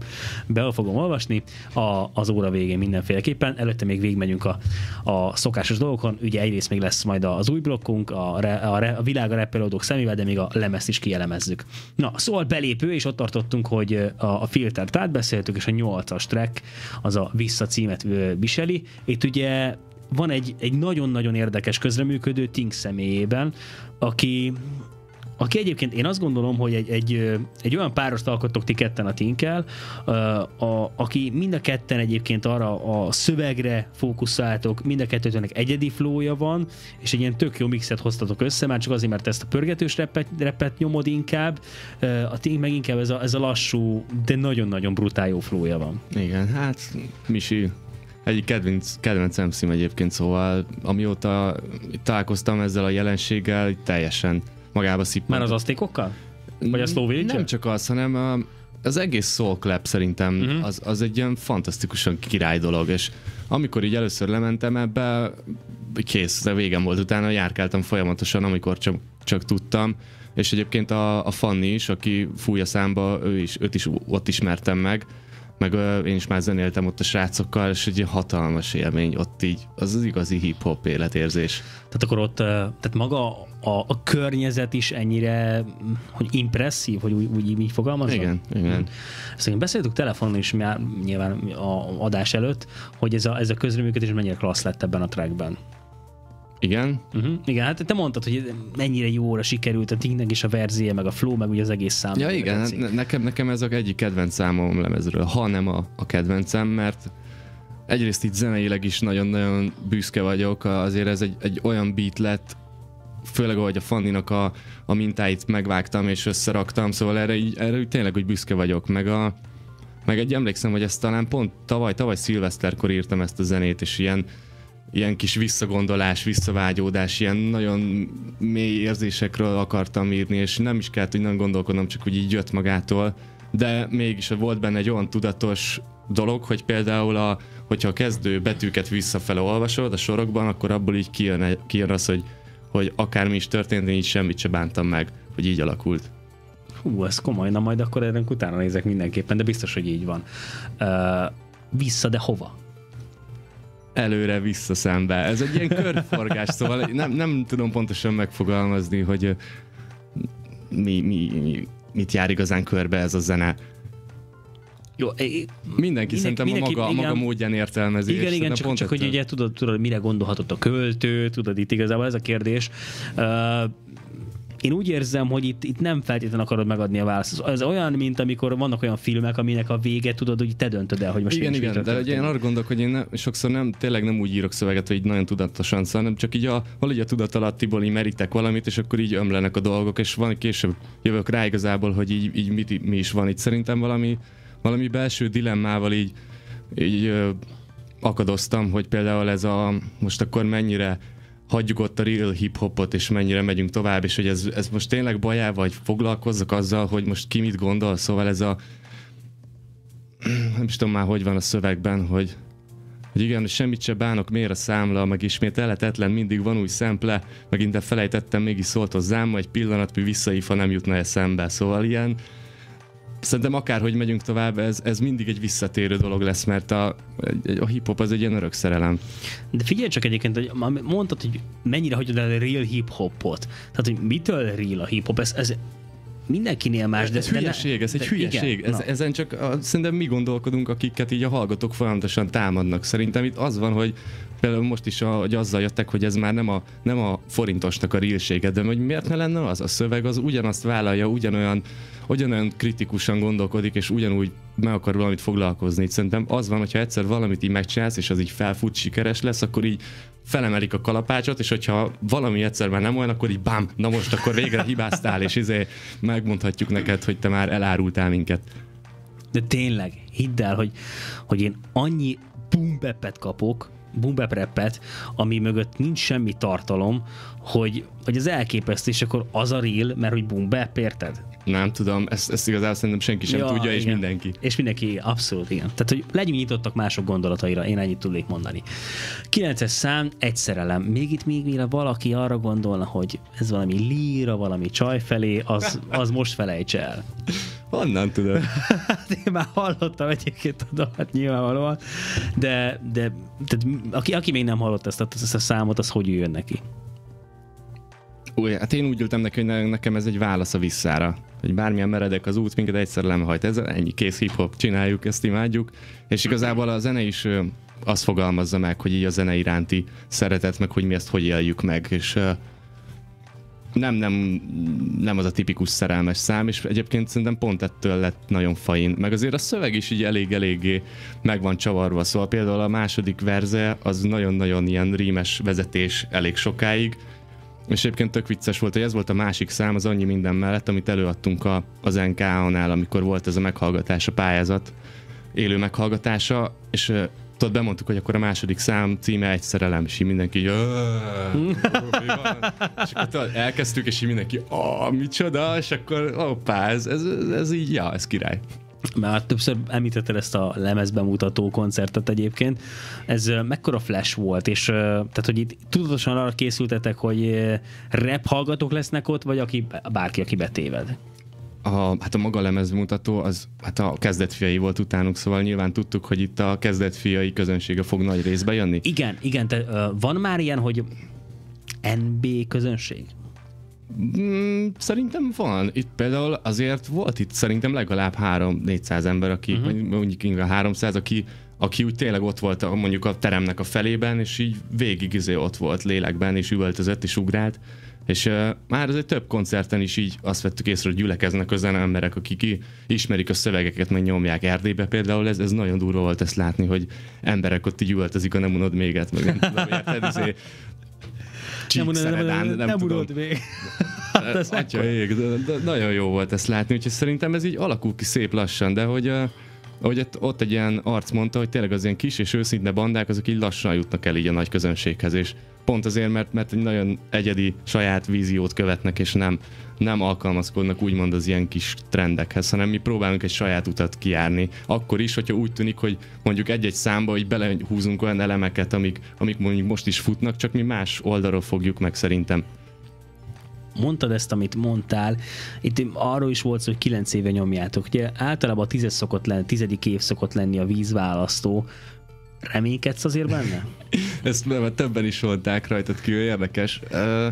Be fogom olvasni a, az óra végén mindenféleképpen. Előtte még végigmegyünk a, a szokásos dolgokon. Ugye egyrészt még lesz majd az új blokkunk, a, re, a, re, a világ a rappelődők szemével, de még a lemezt is kielemezzük. Na, szóval belépő, és ott tartottunk, hogy a, a filtert átbeszéltük, és a nyolcas track, az a Vissza címet viseli. Itt ugye van egy, egy nagyon-nagyon érdekes közreműködő Tink személyében, aki, aki egyébként én azt gondolom, hogy egy, egy, egy olyan párost alkottok ti ketten a Tinkkel, a, a, aki mind a ketten egyébként arra a szövegre fókuszáltok, mind a kettőtőnek egyedi flója van, és egy ilyen tök jó mixet hoztatok össze, már csak azért, mert ezt a pörgetős repet, repet nyomod inkább, a Tink meg inkább ez a, ez a lassú, de nagyon-nagyon brutál jó flója van. Igen, hát Misi egy kedvenc, kedvenc em szím egyébként, szóval amióta találkoztam ezzel a jelenséggel, teljesen magába szippant. Már az aztékokkal? Vagy a szlóvédje? Nem csak az, hanem a, az egész soul clap szerintem uh-huh. az, az egy ilyen fantasztikusan király dolog, és amikor így először lementem ebbe, kész, de végem volt, utána járkáltam folyamatosan, amikor csak, csak tudtam, és egyébként a, a Fanni is, aki fúj a számba, ő is, őt is ott ismertem meg, meg én is már zenéltem ott a srácokkal, és egy hatalmas élmény ott így, az az igazi hip-hop életérzés. Tehát akkor ott, tehát maga a, a környezet is ennyire, hogy impresszív, hogy úgy, úgy így fogalmazom? Igen, igen. Szóval beszéltük telefonon is már nyilván a adás előtt, hogy ez a, ez a közreműködés mennyire klassz lett ebben a trackben. Igen? Uh-huh. Igen, hát te mondtad, hogy mennyire jóra sikerült a Tinknek is a verzéje, meg a flow, meg ugye az egész szám. Ja igen, nekem, nekem ez az egyik kedvenc számom lemezről, ha nem a, a kedvencem, mert egyrészt itt zeneileg is nagyon-nagyon büszke vagyok, azért ez egy, egy olyan beat lett, főleg ahogy a Fanninak a, a mintáit megvágtam és összeraktam, szóval erre, így, erre így tényleg úgy büszke vagyok, meg a meg egy emlékszem, hogy ezt talán pont tavaly, tavaly szilveszterkor írtam ezt a zenét, és ilyen ilyen kis visszagondolás, visszavágyódás, ilyen nagyon mély érzésekről akartam írni, és nem is kellett, hogy nem gondolkodnom, csak úgy így jött magától, de mégis volt benne egy olyan tudatos dolog, hogy például a, hogyha a kezdő betűket visszafele olvasod a sorokban, akkor abból így kijön, kijön az, hogy, hogy akármi is történt, én így semmit se bántam meg, hogy így alakult. Hú, ez komoly, na majd akkor ennek utána nézek mindenképpen, de biztos, hogy így van. Uh, vissza, de hova? Előre, vissza, szembe. Ez egy ilyen körforgás, szóval nem, nem tudom pontosan megfogalmazni, hogy mi, mi, mi, mit jár igazán körbe ez a zene. Jó, mindenki, mindenki szerintem mindenki, a maga, igen, maga módján értelmezi. Igen, igen, csak, csak hogy ugye tudod, tudod, mire gondolhatott a költő, tudod, itt igazából ez a kérdés. Uh, Én úgy érzem, hogy itt, itt nem feltétlenül akarod megadni a választ. Ez olyan, mint amikor vannak olyan filmek, aminek a vége, tudod, hogy te döntöd el, hogy most igen, igen, de én arra gondolok, hogy én nem, sokszor nem, tényleg nem úgy írok szöveget, hogy így nagyon tudatosan, szóval nem csak így a, valahogy a tudatalattiból így merítek valamit, és akkor így ömlenek a dolgok, és van később jövök rá igazából, hogy így, így mit, mi is van itt. Szerintem valami, valami belső dilemmával így, így ö, akadoztam, hogy például ez a most akkor mennyire hagyjuk ott a real hip-hopot, és mennyire megyünk tovább, és hogy ez, ez most tényleg bajá, vagy foglalkozzak azzal, hogy most ki mit gondol, szóval ez a... nem is tudom már, hogy van a szövegben, hogy, hogy igen, semmit se bánok, miért a számla, meg ismételhetetlen, mindig van új szemple, megint de felejtettem, mégis szólt hozzám, egy pillanat, mi visszaív, ha nem jutna eszembe, szóval ilyen... Szerintem akárhogy megyünk tovább, ez, ez mindig egy visszatérő dolog lesz, mert a, a hip-hop az egy ilyen örök szerelem. De figyelj csak egyébként, hogy mondtad, hogy mennyire hagyod el a real hip-hopot. Tehát, hogy mitől real a hip-hop? Ez, ez mindenkinél más. De ez de hülyeség, ne, ez de egy hülyeség. Igen, ez, ezen csak a, szerintem mi gondolkodunk, akiket így a hallgatók folyamatosan támadnak. Szerintem itt az van, hogy Például most is a, hogy azzal jöttek, hogy ez már nem a, nem a forintosnak a rilsége, de hogy miért ne lenne az? A szöveg az ugyanazt vállalja, ugyanolyan, ugyanolyan kritikusan gondolkodik, és ugyanúgy meg akar valamit foglalkozni. Szerintem az van, hogyha egyszer valamit így megcsinálsz, és az így felfut, sikeres lesz, akkor így felemelik a kalapácsot, és hogyha valami egyszer már nem olyan, akkor így bám, na most akkor végre hibáztál, és izé megmondhatjuk neked, hogy te már elárultál minket. De tényleg, hidd el, hogy, hogy én annyi boom-bepet kapok, boom-bap-rappet, ami mögött nincs semmi tartalom, hogy, hogy az elképesztő, és akkor az a real, mert hogy boom-bap, érted? Nem tudom, ezt, ezt igazából szerintem senki sem ja, tudja, és igen. mindenki. És mindenki, abszolút igen. Tehát, hogy legyünk nyitottak mások gondolataira, én ennyit tudnék mondani. kilences szám, egy szerelem. Még itt még mire valaki arra gondolna, hogy ez valami líra, valami csaj felé, az, az most felejts el. Honnan tudod? Én már hallottam egyébként a dalt nyilvánvalóan, de, de tehát, aki, aki még nem hallott ezt, ezt a számot, az hogy jön neki? Új, hát én úgy ültem neki, hogy nekem ez egy válasz a visszára. Hogy bármilyen meredek az út, minket egyszer lemhajt. Ez ennyi, kész hip-hop, csináljuk, ezt imádjuk. És igazából a zene is azt fogalmazza meg, hogy így a zene iránti szeretet, meg hogy mi ezt hogy éljük meg. És nem, nem, nem az a tipikus szerelmes szám, és egyébként szerintem pont ettől lett nagyon fain. Meg azért a szöveg is így elég-eléggé meg van csavarva, szóval például a második verze az nagyon-nagyon ilyen rímes vezetés elég sokáig. És egyébként tök vicces volt, hogy ez volt a másik szám, az annyi minden mellett, amit előadtunk a, az en ká á-nál, amikor volt ez a meghallgatás, a pályázat élő meghallgatása, és uh, tudod, bemondtuk, hogy akkor a második szám címe egy szerelem, és így mindenki így, és akkor elkezdtük, és így mindenki, ó, micsoda, és akkor hoppá, ez, ez, ez így, ja, ez király. Már többször említetted ezt a lemezbemutató koncertet egyébként. Ez mekkora flash volt, és tehát, hogy itt tudatosan arra készültetek, hogy rap hallgatók lesznek ott, vagy aki, bárki, aki betéved? A, hát a maga lemezbemutató, az hát a kezdetfiai volt utánuk, szóval nyilván tudtuk, hogy itt a kezdetfiai közönsége fog nagy részbe jönni. Igen, igen, te, van már ilyen, hogy en bé közönség? Mm, szerintem van. Itt például azért volt itt szerintem legalább három-négyszáz ember, aki, uh-huh. mondjuk inkább háromszáz, aki, aki úgy tényleg ott volt a, mondjuk a teremnek a felében, és így végig izé ott volt lélekben, és üvöltözött, és ugrált. És uh, már azért több koncerten is így azt vettük észre, hogy gyülekeznek a zene emberek, akik ismerik a szövegeket, meg nyomják. Erdélybe például ez, ez nagyon durva volt ezt látni, hogy emberek ott így üvöltözik, a nem unod méget, meg nem tudom, érted, Csíkszeredán, nem, nem tudom. Még. Atya ég, de, de nagyon jó volt ezt látni, úgyhogy szerintem ez így alakul ki szép lassan, de hogy, hogy ott egy ilyen arc mondta, hogy tényleg az ilyen kis és őszinte bandák, azok így lassan jutnak el így a nagy közönséghez, és pont azért, mert, mert egy nagyon egyedi saját víziót követnek, és nem, nem alkalmazkodnak úgymond az ilyen kis trendekhez, hanem mi próbálunk egy saját utat kijárni. Akkor is, hogyha úgy tűnik, hogy mondjuk egy-egy számba hogy belehúzunk olyan elemeket, amik, amik mondjuk most is futnak, csak mi más oldalról fogjuk meg szerintem. Mondtad ezt, amit mondtál, itt arról is volt szó, hogy kilenc éve nyomjátok. Ugye általában a tízes szokott lenni, tizedik év szokott lenni a vízválasztó. Reménykedsz azért benne? Ezt mert többen is mondták rajtad ki, érdekes. Ö,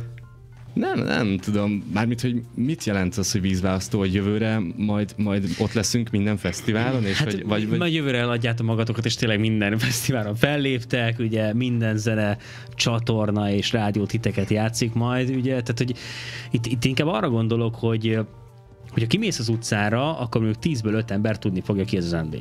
nem, nem tudom. Mármint, hogy mit jelent az, hogy vízválasztó, hogy jövőre majd, majd ott leszünk minden fesztiválon? És hát, vagy, vagy, vagy... majd jövőre eladjátok magatokat, és tényleg minden fesztiválon felléptek, ugye minden zene, csatorna és rádió titeket játszik majd, ugye, tehát, hogy itt, itt inkább arra gondolok, hogy, hogy ha kimész az utcára, akkor mondjuk tízből öt ember tudni fogja ki ez az en bé.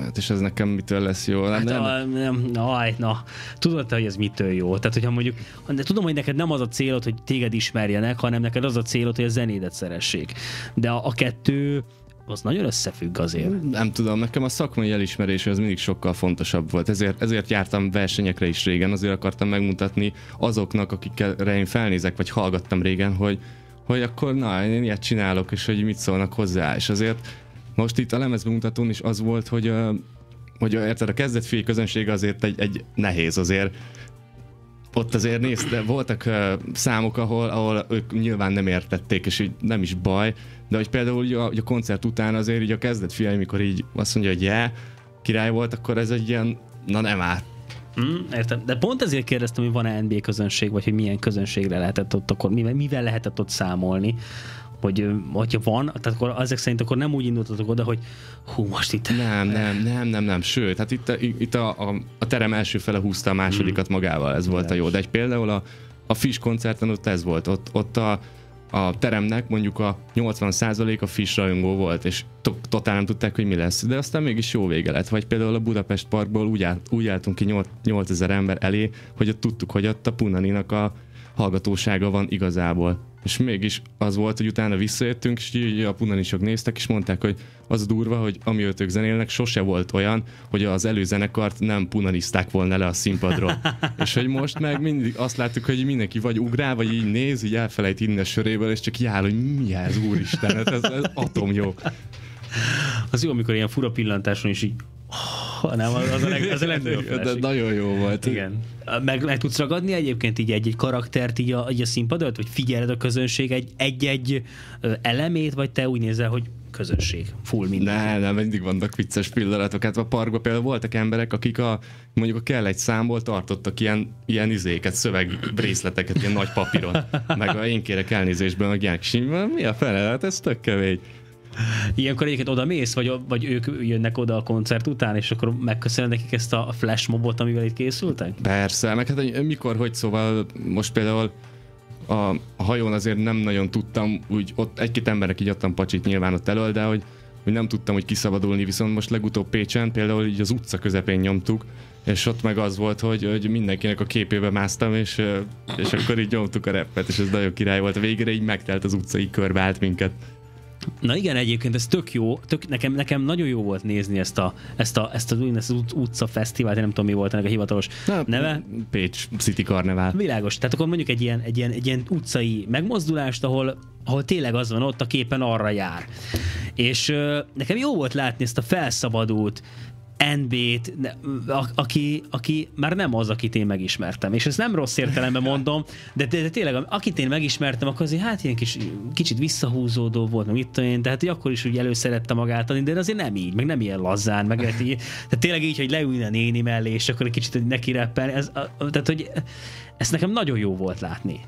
Hát és ez nekem mitől lesz jó? Hát nem, a, nem, na, na, tudod te, hogy ez mitől jó? Tehát, hogyha mondjuk, de tudom, hogy neked nem az a célod, hogy téged ismerjenek, hanem neked az a célod, hogy a zenédet szeressék. De a, a kettő, az nagyon összefügg azért. Nem tudom, nekem a szakmai elismerés az mindig sokkal fontosabb volt. Ezért, ezért jártam versenyekre is régen, azért akartam megmutatni azoknak, akikre én felnézek, vagy hallgattam régen, hogy, hogy akkor na, én ilyet csinálok, és hogy mit szólnak hozzá. És azért most itt a lemezbemutatón is az volt, hogy, hogy érted, a kezdetfél közönség azért egy, egy nehéz azért. Ott azért nézte, voltak számok, ahol, ahol ők nyilván nem értették, és így nem is baj, de hogy például a, a koncert után azért így a kezdetfél, amikor így azt mondja, hogy yeah, király volt, akkor ez egy ilyen, na nem áll. Mm, értem, de pont ezért kérdeztem, hogy van-e en bé közönség, vagy hogy milyen közönségre lehetett ott, akkor mivel, mivel lehetett ott számolni, hogy hogyha van, tehát akkor ezek szerint akkor nem úgy indultatok oda, hogy hú, most itt... Nem, nem, nem, nem, nem. Sőt, hát itt, itt a, a, a terem első fele húzta a másodikat magával, ez volt a jó. De egy például a, a Fish koncerten ott ez volt, ott, ott a, a teremnek mondjuk a nyolcvan százalék a Fish rajongó volt, és to- totál nem tudták, hogy mi lesz. De aztán mégis jó vége lett. Vagy például a Budapest Parkból úgy, áll, úgy álltunk ki nyolcezer ember elé, hogy ott tudtuk, hogy ott a Punaninak a hallgatósága van igazából. És mégis az volt, hogy utána visszajöttünk, és így a punanisok néztek, és mondták, hogy az durva, hogy amióta ők zenélnek, sose volt olyan, hogy az előzenekart nem punaniszták volna le a színpadról. És hogy most meg mindig azt láttuk, hogy mindenki vagy ugrál, vagy így néz, így elfelejt innen söréből, és csak jár, hogy mi ez, úristen, ez, ez atom jó. Az jó, amikor ilyen fura pillantáson is így oh, nem, az a, leg, az a legnagyobb. Nagyon jó volt. Igen. Meg, meg tudsz ragadni egyébként így egy-egy karaktert így a, így a színpadot, vagy figyeled a közönség egy-egy elemét, vagy te úgy nézel, hogy közönség, full minden. Ne, nem, mindig vannak vicces pillanatok. Hát a parkban például voltak emberek, akik a, mondjuk a kell egy számból tartottak ilyen, ilyen izéket, szövegrészleteket, ilyen nagy papíron. Meg a én kérek elnézésben, meg ilyen simán, mi a felelet, ez tök kemény. Ilyenkor egyiket oda mész, vagy, vagy ők jönnek oda a koncert után, és akkor megköszönöd nekik ezt a flashmobot, amivel itt készültek? Persze, meg hát mikor, hogy szóval most például a, a hajón azért nem nagyon tudtam, úgy ott egy-két emberek így adtam pacsit nyilván ott elől, de hogy, hogy nem tudtam, hogy kiszabadulni, viszont most legutóbb Pécsen például így az utca közepén nyomtuk, és ott meg az volt, hogy, hogy mindenkinek a képébe másztam, és, és akkor így nyomtuk a rappet, és ez nagyon király volt. A végére így megtelt az utca, így körbeállt minket. Na igen, egyébként ez tök jó, tök, nekem, nekem nagyon jó volt nézni ezt a, ezt a, ezt a ezt az utcafesztivált, nem tudom mi volt ennek a hivatalos Na, neve. Pécs City Karnevál. Világos, tehát akkor mondjuk egy ilyen, egy ilyen, egy ilyen utcai megmozdulást, ahol, ahol tényleg az van ott, a képen arra jár. És ö, nekem jó volt látni ezt a felszabadult en bé-t, aki, aki már nem az, akit én megismertem. És ezt nem rossz értelemben mondom, de, de, de tényleg, akit én megismertem, akkor azért hát ilyen kis, kicsit visszahúzódó volt, meg itt olyan, de hát akkor is úgy előszerette magát adni, de azért nem így, meg nem ilyen lazán, meg hát így, tehát tényleg így, hogy leülne néni mellé, és akkor egy kicsit neki reppelni. Ez, tehát, hogy ezt nekem nagyon jó volt látni.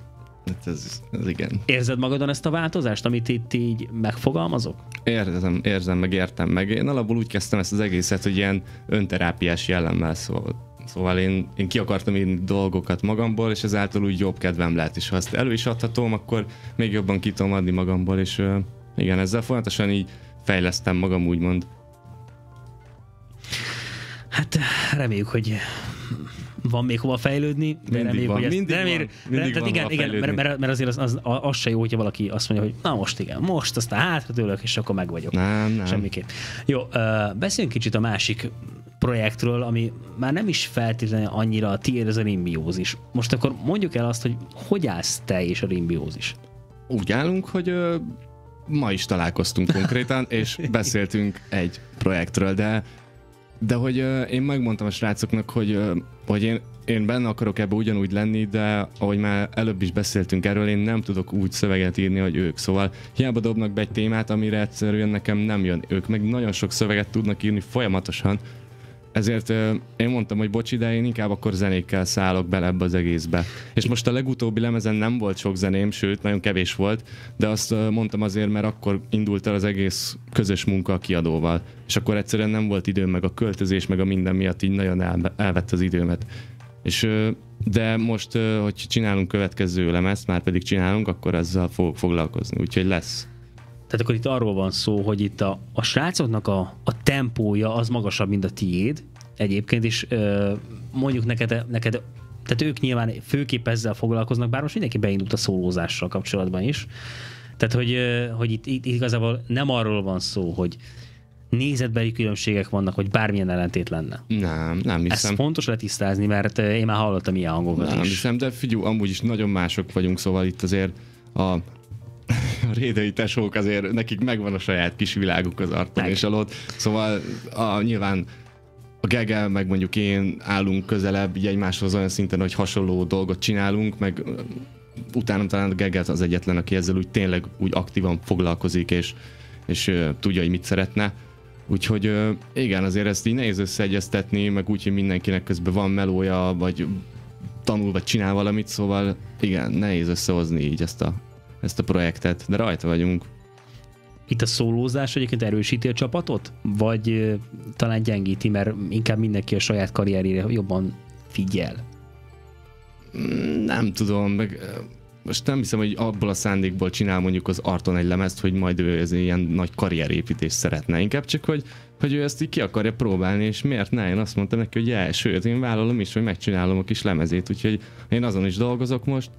Ez, ez igen. Érzed magadon ezt a változást, amit itt így megfogalmazok? Érzem, érzem, meg értem meg. Én alapból úgy kezdtem ezt az egészet, hogy ilyen önterápiás jellemmel, szóval, szóval én, én ki akartam írni dolgokat magamból, és ezáltal úgy jobb kedvem lett, és ha ezt elő is adhatom, akkor még jobban ki tudom adni magamból, és igen, ezzel folyamatosan így fejlesztem magam, úgymond. Hát reméljük, hogy... van még hova fejlődni, de reméljük, hogy ezt nem ér. Igen, igen, mert, mert azért az, az, az se jó, hogyha valaki azt mondja, hogy na most igen, most aztán hátradőlök, és akkor meg vagyok. Nem, nem. Semmiképp. Jó, beszéljünk kicsit a másik projektről, ami már nem is feltétlenül annyira a tiéd, ez a rimbiózis. Most akkor mondjuk el azt, hogy hogy állsz te és a rimbiózis? Úgy állunk, hogy ö, ma is találkoztunk konkrétan, és beszéltünk egy projektről, de De hogy uh, én megmondtam a srácoknak, hogy, uh, hogy én, én benne akarok ebbe ugyanúgy lenni, de ahogy már előbb is beszéltünk erről, én nem tudok úgy szöveget írni, hogy ők. Szóval hiába dobnak be egy témát, amire egyszerűen nekem nem jön. Ők meg nagyon sok szöveget tudnak írni folyamatosan. Ezért uh, én mondtam, hogy bocs, de én inkább akkor zenékkel szállok bele ebbe az egészbe. És most a legutóbbi lemezen nem volt sok zeném, sőt, nagyon kevés volt, de azt uh, mondtam azért, mert akkor indult el az egész közös munka a kiadóval. És akkor egyszerűen nem volt időm, meg a költözés, meg a minden miatt így nagyon el, elvett az időmet. És, uh, de most, uh, hogy csinálunk következő lemezt, már pedig csinálunk, akkor ezzel fogok foglalkozni, úgyhogy lesz. Tehát akkor itt arról van szó, hogy itt a, a srácoknak a, a tempója az magasabb, mint a tiéd egyébként, és ö, mondjuk neked, neked, tehát ők nyilván főképp ezzel foglalkoznak, bár most mindenki beindult a szólózással kapcsolatban is. Tehát, hogy, ö, hogy itt, itt igazából nem arról van szó, hogy nézetbeli különbségek vannak, hogy bármilyen ellentét lenne. Nem, nem hiszem. Ez fontos letisztázni, mert én már hallottam ilyen hangokat nem is. Nem hiszem, de figyelj, amúgy is nagyon mások vagyunk, szóval itt azért a a rédei tesók azért, nekik megvan a saját kis világuk az Arton és alatt. Szóval a, nyilván a Gegel, meg mondjuk én állunk közelebb így egymáshoz olyan szinten, hogy hasonló dolgot csinálunk, meg utána talán a Gegel az egyetlen, aki ezzel úgy tényleg úgy aktívan foglalkozik, és, és uh, tudja, hogy mit szeretne. Úgyhogy uh, igen, azért ezt így nehéz összeegyeztetni, meg úgy, hogy mindenkinek közben van melója, vagy tanul, vagy csinál valamit, szóval igen, nehéz összehozni így ezt a ezt a projektet, de rajta vagyunk. Itt a szólózás egyébként erősíti a csapatot? Vagy talán gyengíti, mert inkább mindenki a saját karrierére jobban figyel? Nem tudom, meg most nem hiszem, hogy abból a szándékból csinál mondjuk az Arton egy lemezt, hogy majd ő ez ilyen nagy karrierépítést szeretne. Inkább csak, hogy, hogy ő ezt így ki akarja próbálni, és miért ne? Én azt mondtam neki, hogy ja, sőt, én vállalom is, hogy megcsinálom a kis lemezét, úgyhogy én azon is dolgozok most.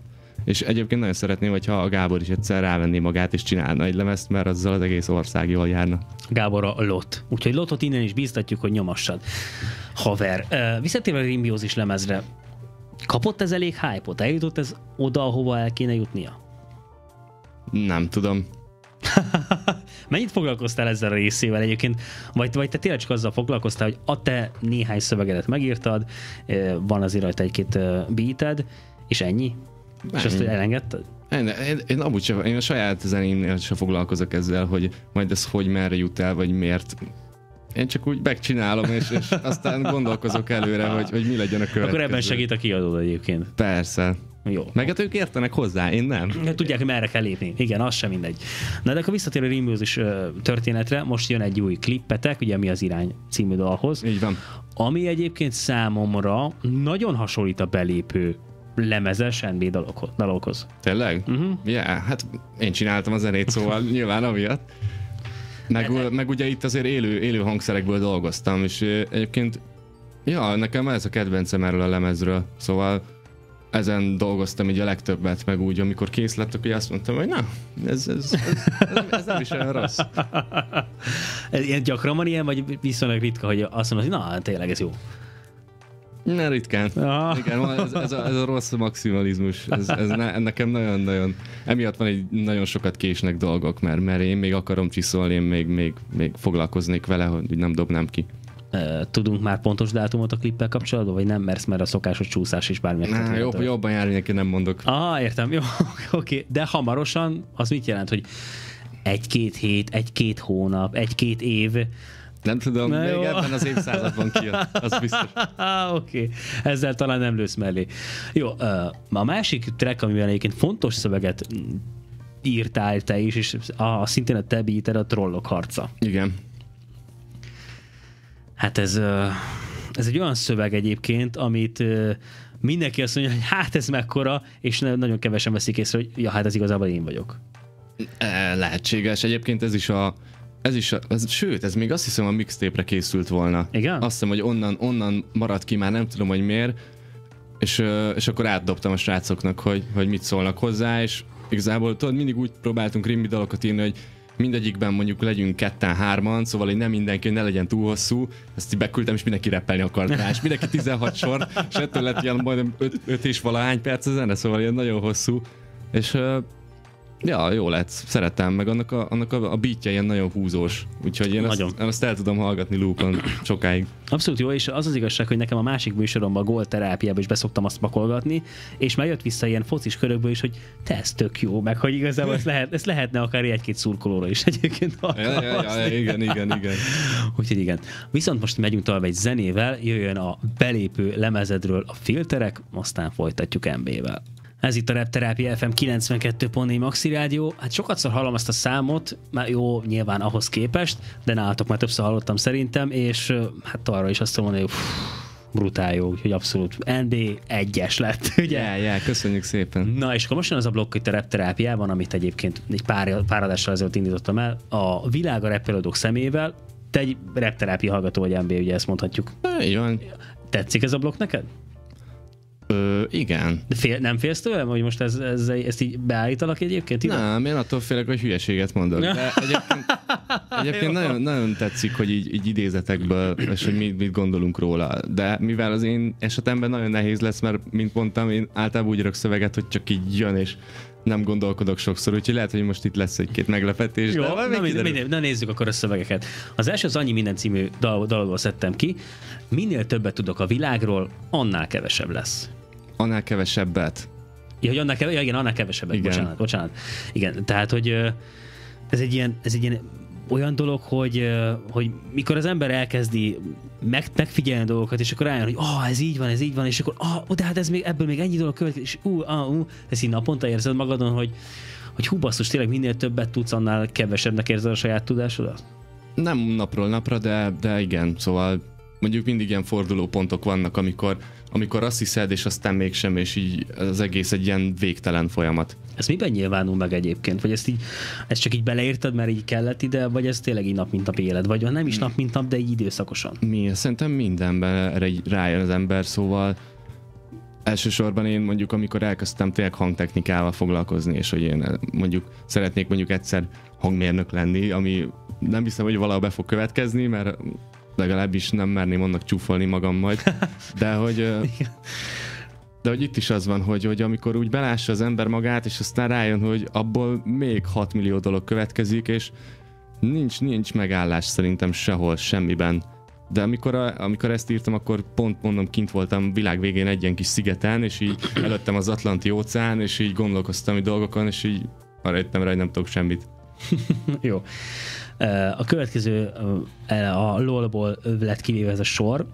És egyébként nagyon szeretném, hogyha a Gábor is egyszer rávenné magát és csinálna egy lemezt, mert azzal az egész ország jól járna. Gábor a Lot. Úgyhogy Lotot innen is bíztatjuk, hogy nyomassad. Haver, visszatérve a Rimbiózis lemezre, kapott ez elég hype-ot? Eljutott ez oda, ahova el kéne jutnia? Nem tudom. Mennyit foglalkoztál ezzel a részével egyébként? Vagy, vagy te tényleg csak azzal foglalkoztál, hogy a te néhány szövegedet megírtad, van azért rajta egy-két beated, és ennyi? És azt, hogy elengedted? Én, én, én amúgy sem, én a saját zenémnél sem foglalkozok ezzel, hogy majd ez hogy merre jut el, vagy miért. Én csak úgy megcsinálom, és, és aztán gondolkozok előre, hogy, hogy mi legyen a következő. Akkor ebben segít a kiadód egyébként. Persze. Jó. Meg hát ők értenek hozzá, én nem. Tudják, hogy merre kell lépni. Igen, az sem mindegy. Na de akkor visszatérő Rimbiózis történetre, most jön egy új klippetek, ugye Mi az irány című dalhoz. Így van. Ami egyébként számomra nagyon hasonlít a belépő lemezes en bé dalokhoz. Tényleg? Uh-huh. Yeah, hát én csináltam a zenét, szóval nyilván amiatt. Meg, de... meg ugye itt azért élő, élő hangszerekből dolgoztam, és egyébként ja, nekem ez a kedvencem erről a lemezről, szóval ezen dolgoztam így a legtöbbet, meg úgy, amikor kész lett, akkor azt mondtam, hogy na, ez, ez, ez, ez, ez nem is olyan rossz. Ez ilyen gyakran van ilyen, vagy viszonylag ritka, hogy azt mondod, hogy na, tényleg ez jó? Nem, ritkán. Ah. Igen, ez, ez, a, ez a rossz maximalizmus. Ez, ez ne, nekem nagyon-nagyon... Emiatt van egy nagyon sokat késnek dolgok, mert, mert én még akarom csiszolni, én még, még, még foglalkoznék vele, hogy nem dobnám ki. Tudunk már pontos dátumot a klippel kapcsolatban, vagy nem mersz, mert a szokásos csúszás is bármilyen. Nah, jobb, jobban járni, neki nem mondok. Ah, értem. Jó, oké. De hamarosan az mit jelent, hogy egy-két hét, egy-két hónap, egy-két év... Nem tudom, még ebben az évszázadban kijött, az biztos. Oké, okay. Ezzel talán nem lősz mellé. Jó, a másik track, amivel egyébként fontos szöveget írtál te is, és a, szintén a te beated, a Trollok harca. Igen. Hát ez, ez egy olyan szöveg egyébként, amit mindenki azt mondja, hogy hát ez mekkora, és nagyon kevesen veszik észre, hogy ja, hát ez igazából én vagyok. Lehetséges. Egyébként ez is a Ez is, a, ez, sőt, ez még azt hiszem a mixtape-re készült volna. Igen? Azt hiszem, hogy onnan, onnan maradt ki, már nem tudom, hogy miért, és, és akkor átdobtam a srácoknak, hogy, hogy mit szólnak hozzá, és igazából tudod, mindig úgy próbáltunk rimbi dalokat írni, hogy mindegyikben mondjuk legyünk ketten-hárman, szóval hogy nem mindenki, hogy ne legyen túl hosszú, ezt így beküldtem, és mindenki rappelni akart rá, és mindenki tizenhat sor, és ettől lett ilyen majdnem öt és valahány perc a zene, szóval ilyen nagyon hosszú, és... Ja, jó lett, szeretem, meg annak a, annak a beatje ilyen nagyon húzós, úgyhogy én nagyon. Azt, azt el tudom hallgatni loopon sokáig. Abszolút jó, és az az igazság, hogy nekem a másik műsoromban, a Gól terápiában is beszoktam azt pakolgatni, és már jött vissza ilyen focis körökből is, hogy te ez tök jó, meg hogy igazából ezt, lehet, ezt lehetne akár egy-két szurkolóra is egyébként alkalmazni. Ja, ja, ja, igen, igen, igen. Úgyhogy igen. Viszont most megyünk tovább egy zenével, jöjjön a belépő lemezedről a Filterek, aztán folytatjuk en bé-vel. Ez itt a Rap Terápia ef em kilencvenkettő pont négy Maxi Rádió. Hát sokatszor hallom ezt a számot, már jó, nyilván ahhoz képest, de nálatok már többször hallottam szerintem, és hát arra is azt tudom mondani, hogy brutál jó, úgyhogy abszolút en bé egyes lett, ugye? Yeah, yeah, köszönjük szépen. Na és akkor most jön az a blokk itt a Rap Terápiában, amit egyébként egy pár, pár adással ezelőtt indítottam el, a világ a rappelődők szemével. Te egy Rap Terápia hallgató vagy, en bé, ugye ezt mondhatjuk. Jön. Tetszik ez a blokk neked? Ö, igen. De fél, nem félsz tőlem, hogy most ez, ez, ezt így beállítalak egyébként? Ide? Nem, én attól félek, hogy hülyeséget mondok. De egyébként egyébként nagyon, nagyon tetszik, hogy így, így idézetekből, és hogy mit, mit gondolunk róla. De mivel az én esetemben nagyon nehéz lesz, mert mint mondtam, én általában úgy örök szöveget, hogy csak így jön, és nem gondolkodok sokszor, úgyhogy lehet, hogy most itt lesz egy-két meglepetés. Jó, de na, minden, minden, na nézzük akkor a szövegeket. Az első az Annyi minden című dal, dalból szedtem ki. Minél többet tudok a világról, annál kevesebb lesz. Annál kevesebbet. Ja, hogy annál keve, ja, igen, annál kevesebbet. Igen. Bocsánat, bocsánat. Igen, tehát, hogy ez egy ilyen, ez egy ilyen olyan dolog, hogy, hogy mikor az ember elkezdi meg, megfigyelni dolgokat, és akkor rájön, hogy ah, ez így van, ez így van, és akkor ah, de hát ez még, ebből még ennyi dolog következik, és ú, ah, ú, ezt így naponta érzed magadon, hogy hogy hú basszus, tényleg minél többet tudsz, annál kevesebbnek érzed a saját tudásodat? Nem napról napra, de, de igen, szóval mondjuk mindig ilyen fordulópontok vannak, amikor, amikor azt hiszed, és aztán mégsem, és így az egész egy ilyen végtelen folyamat. Ez miben nyilvánul meg egyébként? Vagy ezt így, ezt csak így beleírtad, mert így kellett ide, vagy ez tényleg így nap mint nap éled? Vagy nem is nap mint nap, de így időszakosan? Mi? Szerintem mindenben rájön az ember, szóval elsősorban én mondjuk, amikor elkezdtem tényleg hangtechnikával foglalkozni, és hogy én mondjuk szeretnék mondjuk egyszer hangmérnök lenni, ami nem hiszem, hogy valaha be fog következni, mert legalábbis nem merném annak csúfolni magam majd, de hogy, de hogy itt is az van, hogy, hogy amikor úgy belássa az ember magát, és aztán rájön, hogy abból még hat millió dolog következik, és nincs, nincs megállás szerintem sehol, semmiben. De amikor, a, amikor ezt írtam, akkor pont mondom, kint voltam világ végén egy ilyen kis szigeten, és így előttem az Atlanti óceán, és így gondolkoztam a dolgokon, és így arra jöttem rá, hogy nem tudok semmit. Jó. A következő a LOL-ból lett kivéve ez a sor,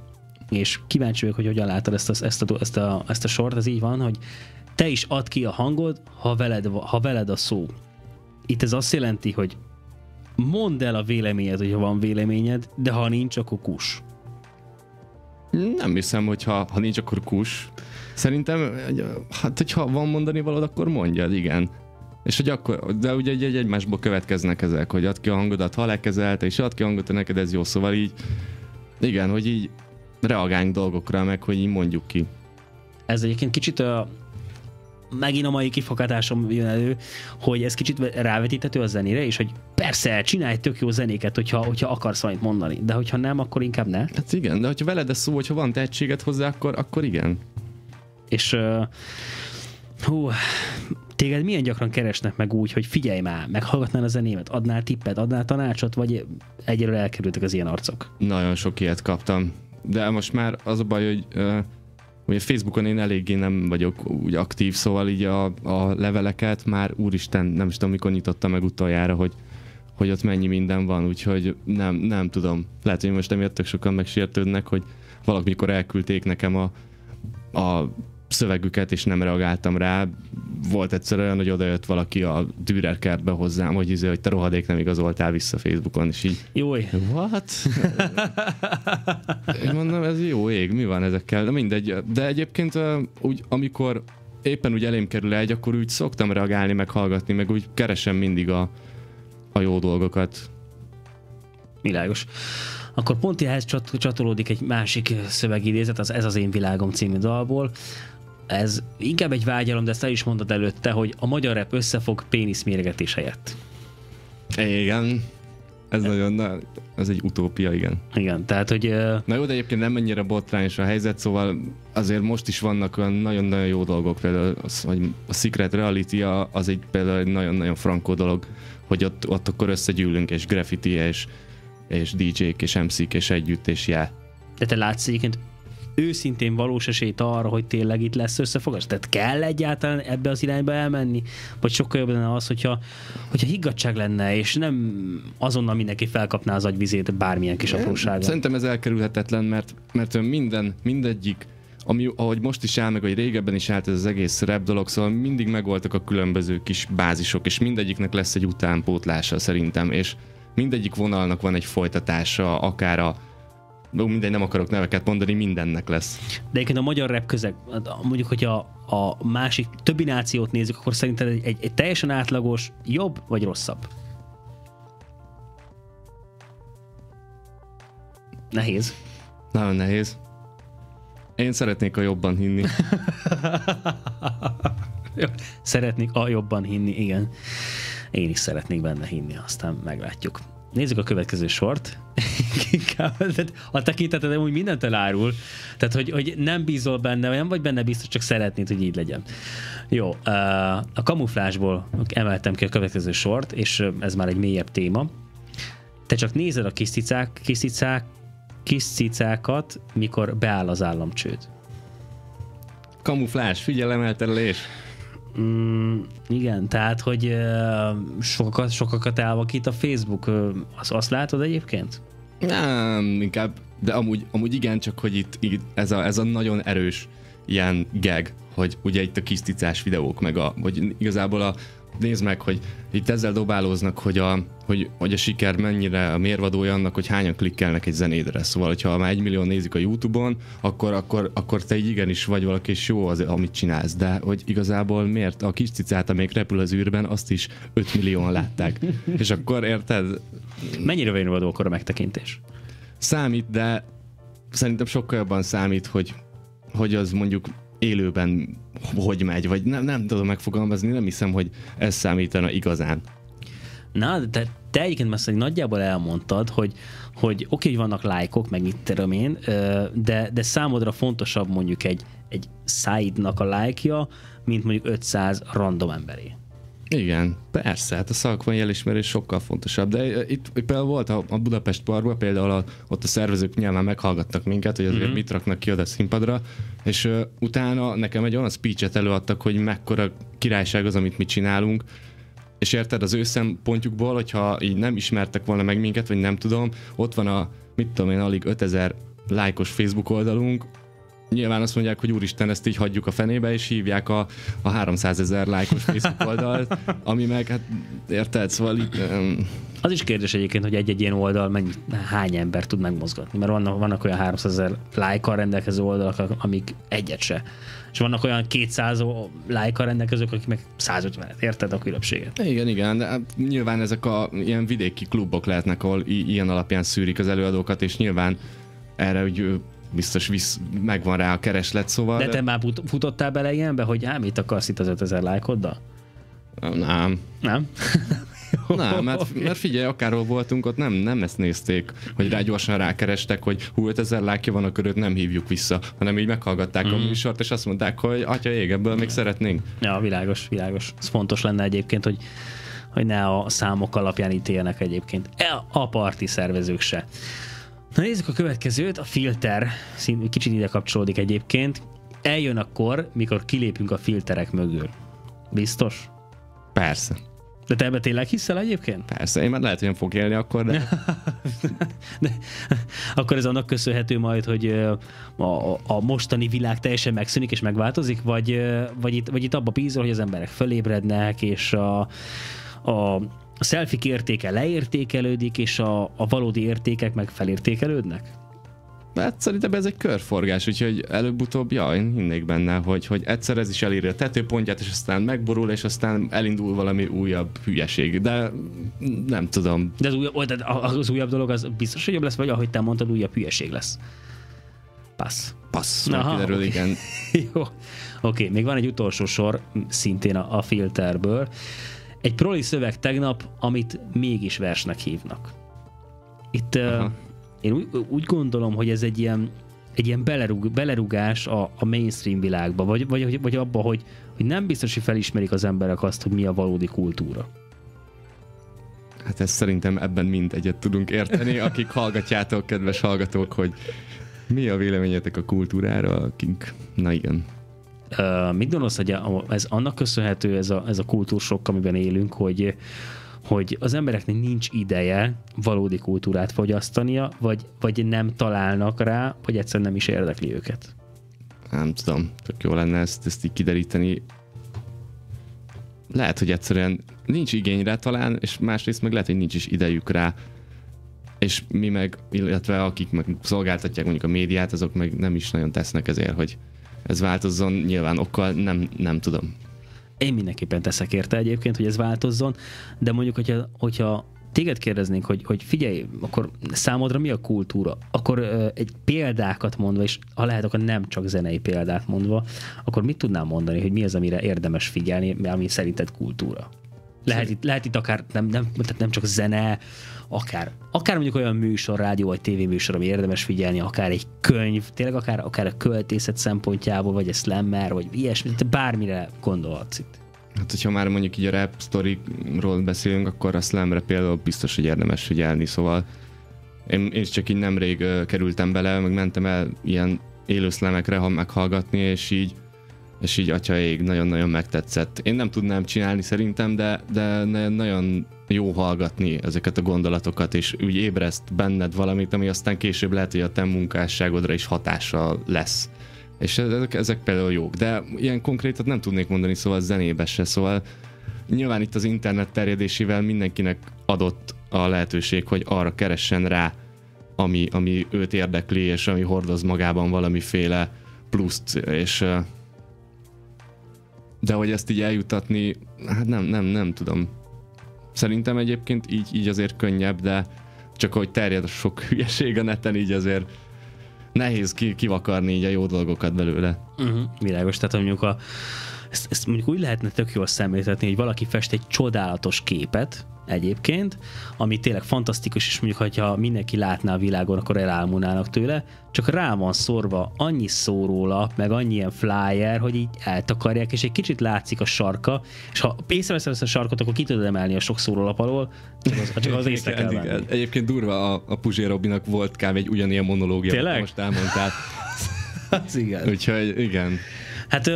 és kíváncsi vagyok, hogy hogyan látod ezt a, ezt a, ezt a, ezt a sort. Ez így van, hogy te is add ki a hangod, ha veled, ha veled a szó. Itt ez azt jelenti, hogy mondd el a véleményed, hogyha van véleményed, de ha nincs, akkor kus. Nem hiszem, hogy ha, ha nincs, akkor kus. Szerintem, hát hogyha van mondani valód, akkor mondjad, igen. És hogy akkor, de ugye egy egymásból következnek ezek, hogy add ki a hangodat, ha lekezelte, és add ki a hangodat, neked ez jó, szóval így, igen, hogy így reagáljunk dolgokra, meg hogy így mondjuk ki. Ez egyébként kicsit a megint a mai kifogadásom jön elő, hogy ez kicsit rávetíthető a zenére, és hogy persze, csinálj tök jó zenéket, hogyha, hogyha akarsz valamit mondani, de hogyha nem, akkor inkább ne. Hát igen, de hogyha veled ez szó, hogyha van tehetséged hozzá, akkor, akkor igen. És uh, hú, téged milyen gyakran keresnek meg úgy, hogy figyelj már, meghallgatnál a zenémet, adnál tippet, adnál tanácsot, vagy egyről elkerültek az ilyen arcok? Nagyon sok ilyet kaptam, de most már az a baj, hogy uh, ugye Facebookon én eléggé nem vagyok úgy aktív, szóval így a, a leveleket már úristen, nem is tudom, mikor nyitotta meg utoljára, hogy, hogy ott mennyi minden van, úgyhogy nem, nem tudom. Lehet, hogy most emiatt tök sokan megsértődnek, hogy valamikor elküldték nekem a, a szövegüket, és nem reagáltam rá. Volt egyszer olyan, hogy odajött valaki a Dürer kertbe hozzám, hogy izé, hogy te rohadék nem igazoltál vissza Facebookon, és így... Jój! What? Én mondom, ez jó ég, mi van ezekkel? Mindegy, de egyébként úgy, amikor éppen úgy elém kerül egy, akkor úgy szoktam reagálni, meg hallgatni, meg úgy keresem mindig a, a jó dolgokat. Világos. Akkor pont ehhez csatolódik egy másik szövegidézet, az Ez az én világom című dalból. Ez inkább egy vágyalom, de ezt el is mondtad előtte, hogy a magyar rap összefog péniszméregetés helyett. Igen. Ez e- nagyon, na, ez egy utópia, igen. Igen, tehát, hogy... Uh... Na jó, de egyébként nem ennyire botrányos a helyzet, szóval azért most is vannak olyan nagyon-nagyon jó dolgok, például az, hogy a Secret Reality az egy például egy nagyon-nagyon frankó dolog, hogy ott, ott akkor összegyűlünk, és graffiti és és dé jék és em cék és együtt, és já. De te látsz egyébként őszintén valós esélyt arra, hogy tényleg itt lesz összefogás? Tehát kell egyáltalán ebbe az irányba elmenni? Vagy sokkal jobb lenne az, hogyha, hogyha higgadtság lenne, és nem azonnal mindenki felkapná az agyvizét bármilyen kis apróságon? Szerintem ez elkerülhetetlen, mert, mert minden, mindegyik, ami, ahogy most is áll, meg hogy régebben is állt ez az egész rap dolog, szóval mindig megvoltak a különböző kis bázisok, és mindegyiknek lesz egy utánpótlása szerintem, és mindegyik vonalnak van egy folytatása, akár a... Mindegy, nem akarok neveket mondani, mindennek lesz. De egyébként a magyar rap közeg, mondjuk, hogy a, a másik többi nációt nézzük, akkor szerinted egy, egy, egy teljesen átlagos jobb vagy rosszabb? Nehéz. Nagyon nehéz. Én szeretnék a jobban hinni. Szeretnék a jobban hinni, igen. Én is szeretnék benne hinni, aztán meglátjuk. Nézzük a következő sort. A tekinteted úgy mindent elárul. Tehát, hogy, hogy nem bízol benne, nem vagy benne biztos, csak szeretnéd, hogy így legyen. Jó, a kamuflásból emeltem ki a következő sort, és ez már egy mélyebb téma. Te csak nézed a kis cicák, kis cicák, kis cicákat, mikor beáll az államcsőd. Kamuflás, figyelemelterelés. Mm, igen, tehát, hogy uh, sokakat, sokakat elvakít a Facebook, uh, azt, azt látod egyébként? Nem, inkább, de amúgy, amúgy igen, csak hogy itt, itt ez, a, ez a nagyon erős ilyen gag, hogy ugye itt a kis cicás videók, meg a, vagy igazából a nézd meg, hogy itt ezzel dobálóznak, hogy a, hogy, hogy a siker mennyire a mérvadója annak, hogy hányan klikkelnek egy zenédre. Szóval, hogyha már egy millió nézik a YouTube-on, akkor, akkor, akkor te igenis vagy valaki, és jó az, amit csinálsz. De hogy igazából miért a kis cicát, amelyik repül az űrben, azt is öt millióan látták. És akkor érted? Mennyire mérvadó akkor a megtekintés? Számít, de szerintem sokkal jobban számít, hogy, hogy az mondjuk élőben hogy megy, vagy nem, nem tudom megfogalmazni, nem hiszem, hogy ez számítana igazán. Na, de te, te egyébként messze nagyjából elmondtad, hogy, hogy oké, hogy vannak lájkok, meg mit terem én, de, de számodra fontosabb mondjuk egy, egy száidnak a lájkja, mint mondjuk ötszáz random emberé. Igen, persze, hát a szakmai elismerés sokkal fontosabb, de itt például volt a, a Budapest Parkban, például a, ott a szervezők nyilván meghallgattak minket, hogy azért mm-hmm. mit raknak ki oda színpadra, és uh, utána nekem egy olyan speech-et előadtak, hogy mekkora királyság az, amit mi csinálunk, és érted, az ő szempontjukból, hogyha így nem ismertek volna meg minket, vagy nem tudom, ott van a, mit tudom én, alig ötezer lájkos Facebook oldalunk, nyilván azt mondják, hogy úristen, ezt így hagyjuk a fenébe, és hívják a, a háromszázezer lájkos Facebook oldalt, ami meg, hát érted, szóval így, um... Az is kérdés egyébként, hogy egy-egy ilyen oldal mennyi, hány ember tud megmozgatni, mert vannak, vannak olyan háromszázezer lájkkal rendelkező oldalak, amik egyet se. És vannak olyan kétszáz lájkkal rendelkezők, akik meg százötvenet, érted a különbséget? Igen, igen, de nyilván ezek a ilyen vidéki klubok lehetnek, ahol i- ilyen alapján szűrik az előadókat, és nyilván erre úgy biztos visz, megvan rá a kereslet, szóval... De te már futottál bele ilyenbe, hogy ám itt akarsz itt az ötezer lájkoddal? Nem. Nem? Nem, mert, mert figyelj, akárhol voltunk, ott nem, nem ezt nézték, hogy rá gyorsan rákerestek, hogy hú, ötezer lájkja van a köröd, nem hívjuk vissza, hanem így meghallgatták mm. a műsort, és azt mondták, hogy atya ég, ebből még szeretnénk. Ja, világos, világos. Ez fontos lenne egyébként, hogy hogy ne a számok alapján ítéljenek egyébként. A parti szervezők se. Na nézzük a következőt, a filter, kicsit ide kapcsolódik egyébként. Eljön akkor, mikor kilépünk a filterek mögül. Biztos? Persze. De te ebbe tényleg hiszel egyébként? Persze, én már lehet, hogy nem fog élni akkor, de... de... Akkor ez annak köszönhető majd, hogy a, a mostani világ teljesen megszűnik és megváltozik, vagy, vagy, itt, vagy itt abba bízol, hogy az emberek fölébrednek, és a... a A selfie értéke leértékelődik, és a, a valódi értékek meg felértékelődnek? Hát szerintem ez egy körforgás, úgyhogy előbb-utóbb, ja, én hinnék benne, hogy, hogy egyszer ez is eléri a tetőpontját, és aztán megborul, és aztán elindul valami újabb hülyeség, de nem tudom. De az újabb, az újabb dolog az biztos, hogy jobb lesz, vagy ahogy te mondtad, újabb hülyeség lesz. Passz. Passz, na, kiderül, okay. Igen. Jó. Oké, okay, még van egy utolsó sor, szintén a, a filterből. Egy proli szöveg tegnap, amit mégis versnek hívnak. Itt uh, én úgy, úgy gondolom, hogy ez egy ilyen, egy ilyen belerug, belerugás a, a mainstream világba, vagy, vagy, vagy abba, hogy, hogy nem biztos, hogy felismerik az emberek azt, hogy mi a valódi kultúra. Hát ezt szerintem ebben mind egyet tudunk érteni, akik hallgatjátok, kedves hallgatók, hogy mi a véleményetek a kultúrára, akik, na igen. Uh, mit gondolsz, hogy ez annak köszönhető ez a, ez a kultúrsok, amiben élünk, hogy, hogy az embereknek nincs ideje valódi kultúrát fogyasztania, vagy, vagy nem találnak rá, vagy egyszerűen nem is érdekli őket? Nem tudom, tök jó lenne ezt, ezt így kideríteni. Lehet, hogy egyszerűen nincs igény rá talán, és másrészt meg lehet, hogy nincs is idejük rá. És mi meg, illetve akik meg szolgáltatják mondjuk a médiát, azok meg nem is nagyon tesznek ezért, hogy ez változzon, nyilván okkal nem, nem tudom. Én mindenképpen teszek érte egyébként, hogy ez változzon, de mondjuk, hogyha, hogyha téged kérdeznénk, hogy, hogy figyelj, akkor számodra mi a kultúra, akkor ö, egy példákat mondva, és ha lehet, akkor nem csak zenei példát mondva, akkor mit tudnál mondani, hogy mi az, amire érdemes figyelni, ami szerinted kultúra? Lehet itt, lehet itt akár nem, nem, tehát nem csak zene, akár, akár mondjuk olyan műsor, rádió vagy tévéműsor, ami érdemes figyelni, akár egy könyv, tényleg akár, akár a költészet szempontjából, vagy egy slammer, vagy ilyesmi, bármire gondolhatsz itt. Hát, hogyha már mondjuk így a rap sztorikról beszélünk, akkor a slamre például biztos, hogy érdemes figyelni, szóval én, én csak így nemrég uh, kerültem bele, meg mentem el ilyen élő slamekre, ha meghallgatni, és így és így atya ég, nagyon-nagyon megtetszett. Én nem tudnám csinálni szerintem, de, de nagyon jó hallgatni ezeket a gondolatokat, és úgy ébreszt benned valamit, ami aztán később lehet, hogy a te munkásságodra is hatással lesz. És ezek, ezek például jók, de ilyen konkrétat nem tudnék mondani, szóval zenébe se, szóval Nyilván itt az internet terjedésével mindenkinek adott a lehetőség, hogy arra keressen rá, ami, ami őt érdekli, és ami hordoz magában valamiféle pluszt, és de hogy ezt így eljutatni, hát nem, nem, nem tudom. Szerintem egyébként így, így azért könnyebb, de csak hogy terjed sok hülyeség a neten, így azért nehéz ki, kivakarni így a jó dolgokat belőle. Uh-huh. Világos, tehát mondjuk a, ezt, ezt mondjuk úgy lehetne tök jól szemléltetni, hogy valaki fest egy csodálatos képet egyébként, ami tényleg fantasztikus, és mondjuk, ha mindenki látná a világon, akkor elámulnának tőle, csak rá van szorva annyi szó róla, meg annyi ilyen flyer, hogy így eltakarják, és egy kicsit látszik a sarka, és ha észreveszed ezt a sarkot, akkor ki tudod emelni a sok szó rólap alól, csak az, csak az észre kell venni. Egyébként durva, a, a Puzsér Robinak volt kb. Egy ugyanilyen monológia, tényleg? Most elmondtál. Az igen. Úgyhogy igen. Hát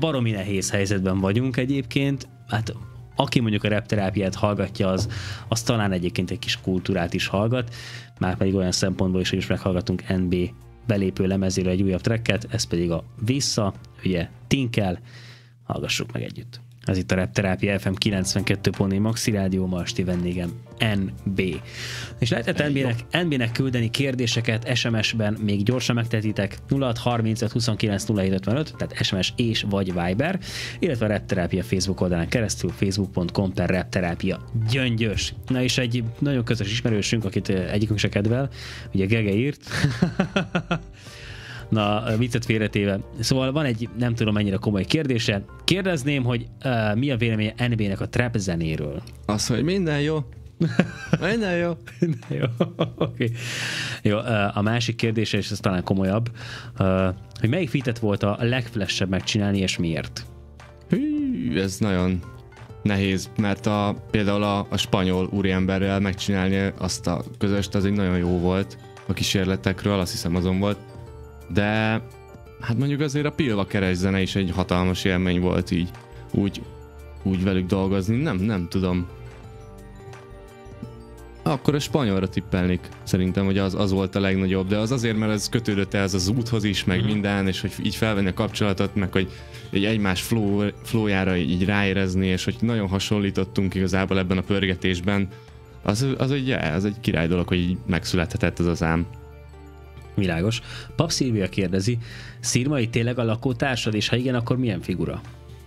baromi nehéz helyzetben vagyunk egyébként, hát aki mondjuk a repterápiát hallgatja, az, az talán egyébként egy kis kultúrát is hallgat, már pedig olyan szempontból is, hogy is meghallgatunk en bé belépő lemezéről egy újabb tracket, ez pedig a Vissza, ugye Tinkel, hallgassuk meg együtt. Ez itt a Repterápia ef em kilencvenkettő pont négy Maxi Rádió, ma esti vendégem en bé. És lehetett en bének, en bének küldeni kérdéseket es em es-ben, még gyorsan megtetitek nulla hat harmincöt huszonkilenc nulla ötvenöt, tehát es em es és vagy Viber, illetve a Repterápia Facebook oldalán keresztül facebook.com per Repterápia Gyöngyös. Na és egy nagyon közös ismerősünk, akit egyikünk se kedvel, ugye Gege írt, na, viccet félretéve. Szóval van egy nem tudom mennyire komoly kérdése. Kérdezném, hogy uh, mi a véleménye en bének a trap zenéről? Az, hogy minden jó. Minden jó. Minden jó. Okay. Jó, uh, a másik kérdése, és ez talán komolyabb, uh, hogy melyik fitet volt a legflessebb megcsinálni, és miért? Hű, ez nagyon nehéz, mert a, például a, a spanyol úriemberrel megcsinálni azt a közöst, az egy nagyon jó volt a kísérletekről, azt hiszem azon volt. De hát mondjuk azért a Pilvakeres zene is egy hatalmas élmény volt így, úgy, úgy velük dolgozni, nem, nem tudom. Akkor a spanyolra tippelnék, szerintem, hogy az, az volt a legnagyobb, de az azért, mert ez kötődött ehhez az úthoz is, meg minden, és hogy így felvenni a kapcsolatot, meg hogy egy egymás flow, flowjára így ráérezni, és hogy nagyon hasonlítottunk igazából ebben a pörgetésben, az, az, egy, az egy király dolog, hogy így megszülethetett ez az ám. Világos. Pap Szilvia kérdezi, Szirmai tényleg a lakótársad, és ha igen, akkor milyen figura?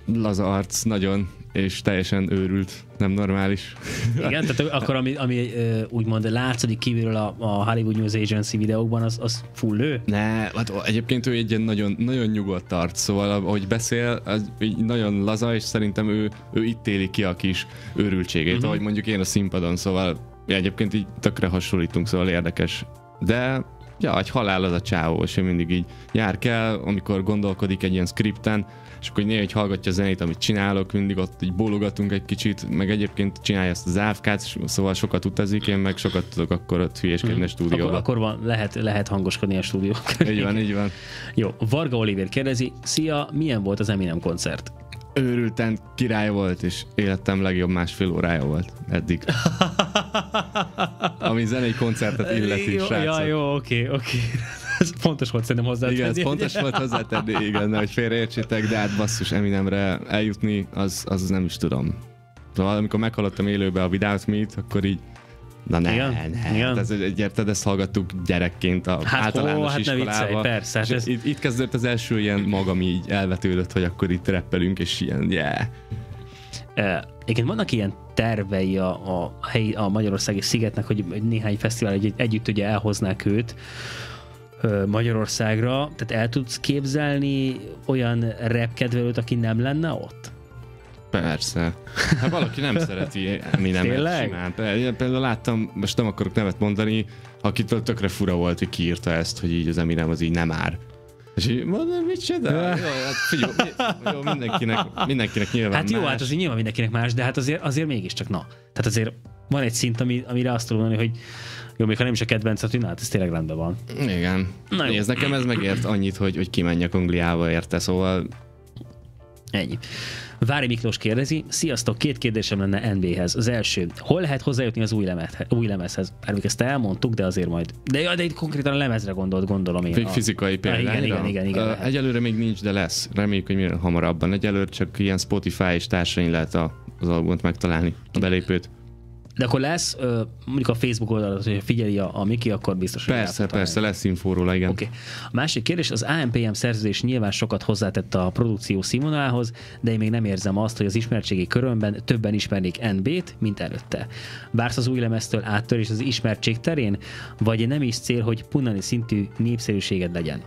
Laza arc, nagyon, és teljesen őrült, nem normális. Igen, tehát akkor ami, ami úgymond látszik kívülről a, a Hollywood News Agency videókban, az, az full ő? Ne, hát egyébként ő egy ilyen nagyon, nagyon nyugodt arc, szóval ahogy beszél, az nagyon laza, és szerintem ő, ő itt éli ki a kis őrültségét, uh-huh. ahogy mondjuk én a színpadon, szóval egyébként így tökre hasonlítunk, szóval érdekes. De ja, egy halál az a csávó, és ő mindig így jár kell, amikor gondolkodik egy ilyen skripten, és akkor néha így hallgatja a zenét, amit csinálok, mindig ott így bólogatunk egy kicsit, meg egyébként csinálja ezt az ávkát, szóval sokat utazik, én meg sokat tudok akkor ott hülyéskedni a stúdióba. Akkor, akkor van, lehet, lehet hangoskodni a stúdióban. Így van, így van. Jó, Varga Olivér kérdezi, szia, milyen volt az Eminem koncert? Őrülten király volt, és életem legjobb másfél órája volt eddig. Ami zenei koncertet illeti, srácok. Ja, jó, oké, oké. Ez fontos volt szerintem hozzátenni. Igen, ez fontos volt hozzátenni, igen, nehogy félreértsétek, de hát basszus, Eminemre eljutni, az, az nem is tudom. Szóval amikor meghallottam élőbe a Without Me-t, akkor így na ne, igen, ne, igen. Ez, érted, ezt hallgattuk gyerekként a hát, általános ó, hát iskolában. Viccelj, persze, hát ez... itt, itt kezdődött az első ilyen magam így elvetődött, hogy akkor itt rappelünk, és ilyen, yeah. E, igen, vannak ilyen tervei a, a, helyi, a magyarországi szigetnek, hogy néhány fesztivál egy, együtt ugye elhoznák őt Magyarországra, tehát el tudsz képzelni olyan rap kedvelőt, aki nem lenne ott? Persze. Hát valaki nem szereti Eminemet simán. Például láttam, most nem akarok nevet mondani, akitől tökre fura volt, hogy kiírta ezt, hogy így az Eminem az így nem ár. És így mondom, mit csinál? Jó, jó, mindenkinek, mindenkinek nyilván hát jó, más. Hát azért nyilván mindenkinek más, de hát azért, azért mégiscsak na. Tehát azért van egy szint, ami, amire azt tudom mondani, hogy jó, még ha nem is a kedvencet, hogy na, hát ez tényleg rendben van. Igen. Ez nekem ez megért annyit, hogy, hogy kimenjek Angliába, érte, szóval... Ennyi. Vári Miklós kérdezi, sziasztok, két kérdésem lenne en béhez. Az első, hol lehet hozzájutni az új, lemezhez, új lemezhez? Bármikor ezt elmondtuk, de azért majd. De, de itt konkrétan a lemezre gondolt, gondolom én. A... Fizikai például. Igen, igen, igen, igen. Uh, egyelőre még nincs, de lesz. Reméljük, hogy minél hamarabban. Egyelőre csak ilyen Spotify és társain lehet a, az albumot megtalálni, a belépőt. De akkor lesz, mondjuk a Facebook oldalat, hogy figyeli a, a Miki, akkor biztos, hogy persze, persze, lesz infóról, igen. Okay. A másik kérdés, az á em pé em szerződés nyilván sokat hozzátett a produkció színvonalához, de én még nem érzem azt, hogy az ismertségi körömben többen ismernék en bé-t, mint előtte. Vársz az új lemeztől áttörés az ismertség terén, vagy nem is cél, hogy punnani szintű népszerűséged legyen?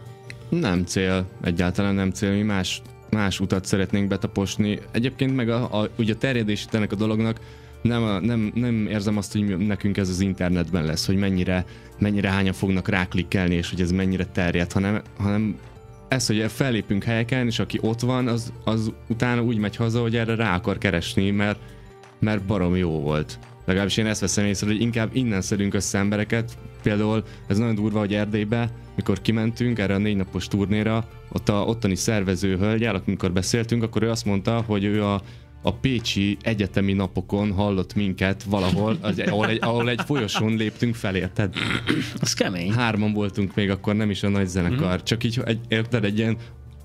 Nem cél, egyáltalán nem cél, mi más, más utat szeretnénk betaposni. Egyébként meg a, a, ugye a terjedését ennek a dolognak Nem, nem, nem érzem azt, hogy nekünk ez az internetben lesz, hogy mennyire, mennyire hányan fognak ráklikkelni, és hogy ez mennyire terjed, hanem, hanem ez, hogy fellépünk helyeken, és aki ott van, az, az utána úgy megy haza, hogy erre rá akar keresni, mert, mert barom jó volt. Legalábbis én ezt veszem észre, hogy inkább innen szedünk össze embereket. Például ez nagyon durva, hogy Erdélybe, mikor kimentünk erre a négy napos turnéra, ott a ottani szervező hölgyel, amikor beszéltünk, akkor ő azt mondta, hogy ő a a pécsi egyetemi napokon hallott minket valahol, az, ahol, egy, ahol egy folyosón léptünk fel, érted? Az kemény. Hárman voltunk még akkor, nem is a nagy zenekar. Mm-hmm. Csak így, egy, érted, egy, ilyen,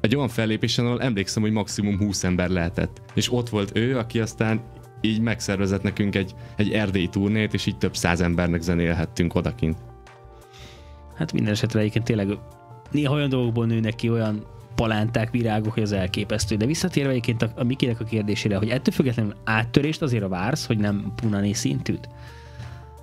egy olyan fellépésen, ahol emlékszem, hogy maximum húsz ember lehetett. És ott volt ő, aki aztán így megszervezett nekünk egy, egy erdélyi turnét, és így több száz embernek zenélhettünk odakint. Hát minden esetre egyébként tényleg néha olyan dolgokból nőnek ki olyan palánták, virágok, hogy az elképesztő. De visszatérve egyébként a, a Mikinek a kérdésére, hogy ettől függetlenül áttörést azért vársz, hogy nem punani szintűt?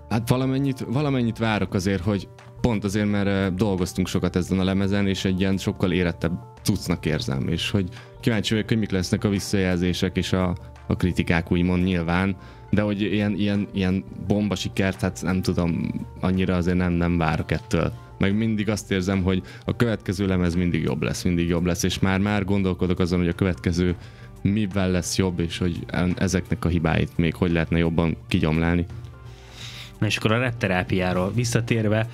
Hát valamennyit, valamennyit várok azért, hogy pont azért, mert dolgoztunk sokat ezen a lemezen, és egy ilyen sokkal érettebb cuccnak érzem, és hogy kíváncsi vagyok, hogy mik lesznek a visszajelzések és a, a kritikák úgymond nyilván, de hogy ilyen, ilyen, ilyen bomba sikert, hát nem tudom, annyira azért nem, nem várok ettől. Meg mindig azt érzem, hogy a következő lemez mindig jobb lesz, mindig jobb lesz, és már-már gondolkodok azon, hogy a következő mivel lesz jobb, és hogy ezeknek a hibáit még hogy lehetne jobban kigyomlálni. Na és akkor a repterápiáról visszatérve,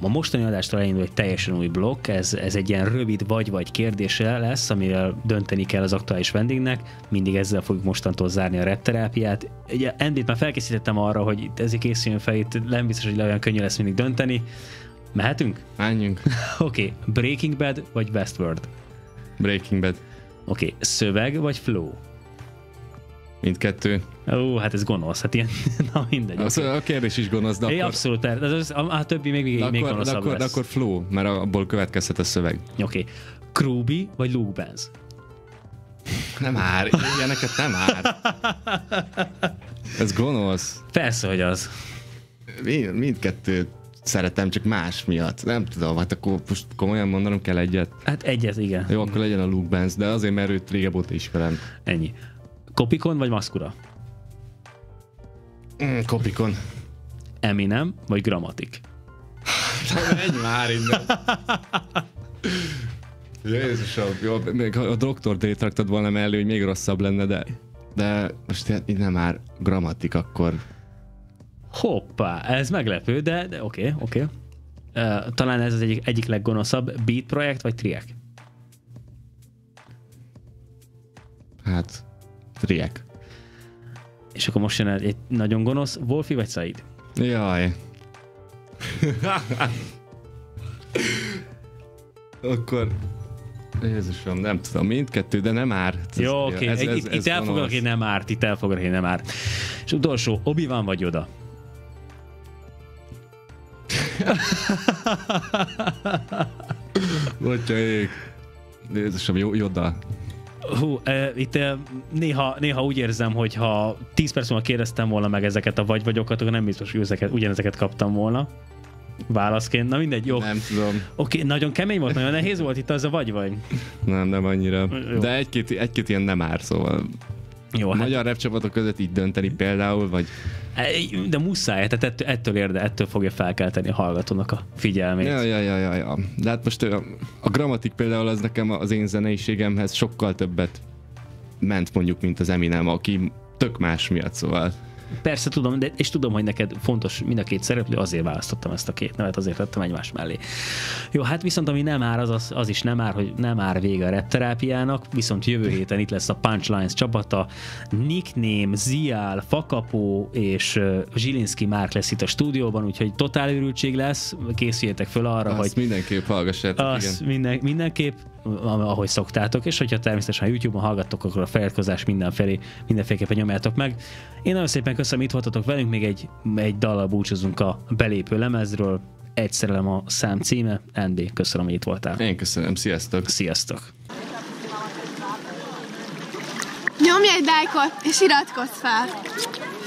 a mostani adástól elindul egy teljesen új blokk, ez, ez egy ilyen rövid vagy-vagy kérdése lesz, amivel dönteni kell az aktuális vendégnek, mindig ezzel fogjuk mostantól zárni a repterápiát. Ugye Endit már felkészítettem arra, hogy ezért készüljön fel, itt nem biztos, hogy le olyan könnyű lesz mindig dönteni. Mehetünk? Menjünk. Oké, okay. Breaking Bad vagy Westworld? Breaking Bad. Oké, okay. Szöveg vagy flow? Mindkettő. Ó, hát ez gonosz, hát ilyen, na mindegy. Az, okay. A kérdés is gonosz, de é, akkor... abszolút, az, a, a többi még, még, még gonoszabb de akkor, lesz. De akkor flow, mert abból következhet a szöveg. Oké, okay. Krúbi vagy Luke Benz? Nem ár, ilyeneket nem ár. Ez gonosz. Persze, hogy az. Mind, mindkettőt. Szeretem, csak más miatt. Nem tudom, hát akkor most komolyan mondanom kell egyet. Hát egyet, igen. Jó, akkor legyen a Luke Benz, de azért, mert őt régebb óta ismerem. Ennyi. Kopikon vagy Maszkura? Mm, kopikon. Eminem vagy Grammatik? Menj már innen. Jézusom, jó, még a doktor D-t raktad volna mellé, hogy még rosszabb lenne, de, de most innen már Grammatik akkor... Hoppá, ez meglepő, de oké, oké. Okay, okay. Uh, talán ez az egyik, egyik leggonoszabb. Beat projekt vagy Triek? Hát, Triek. És akkor most jön egy, egy nagyon gonosz. Wolfi vagy Said? Jaj. Akkor... Jézusom, nem tudom, mindkettő, de nem árt. Jó, oké, okay. Itt, ez itt elfogadok, hogy nem árt, itt elfogadok, hogy nem árt. És utolsó, Obi-Wan vagy Yoda? Bocsaik. Jézusom, Yoda. Hú, e, itt e, néha, néha úgy érzem, hogy ha tíz perc múlva kérdeztem volna meg ezeket a vagy-vagyokat, akkor nem biztos, hogy ezeket, ugyanezeket kaptam volna válaszként. Na mindegy, jó. Nem tudom. Oké, okay, nagyon kemény volt, nagyon nehéz volt itt az a vagy-vagy. Nem, nem annyira. Jó. De egy-két, egy-két ilyen nem ár, szóval... Jó, hát... Magyar rap csapatok között így dönteni például, vagy... De muszáj, tehát ettől, ettől érde, ettől fogja felkelteni a hallgatónak a figyelmét. Ja, ja, ja, ja, ja. De hát most a, a Grammatik például az nekem az én zeneiségemhez sokkal többet ment mondjuk, mint az Eminem, aki tök más miatt, szóval... Persze, tudom, de, és tudom, hogy neked fontos mind a két szereplő, azért választottam ezt a két nevet, azért tettem egymás mellé. Jó, hát viszont ami nem ár, az, az, az is nem ár, hogy nem ár vége a repterápiának, viszont jövő héten itt lesz a Punchlines csapata, Nickname, Ziál, Fakapó és uh, Zsilinszky Márk lesz itt a stúdióban, úgyhogy totál őrültség lesz, készüljetek föl arra, azt hogy... Mindenképp hallgassátok, igen. Azt mindenképp, ahogy szoktátok, és hogyha természetesen YouTube-on hallgattok, akkor a feliratkozás mindenfelé, mindenféleképpen nyomjátok meg. Én nagyon szépen köszönöm, itt voltatok velünk, még egy, egy dallal búcsúzunk a belépő lemezről, Egy szerelem a szám címe. Andy, köszönöm, hogy itt voltál. Én köszönöm, sziasztok! Sziasztok! Nyomj egy lájkot, és iratkozz fel!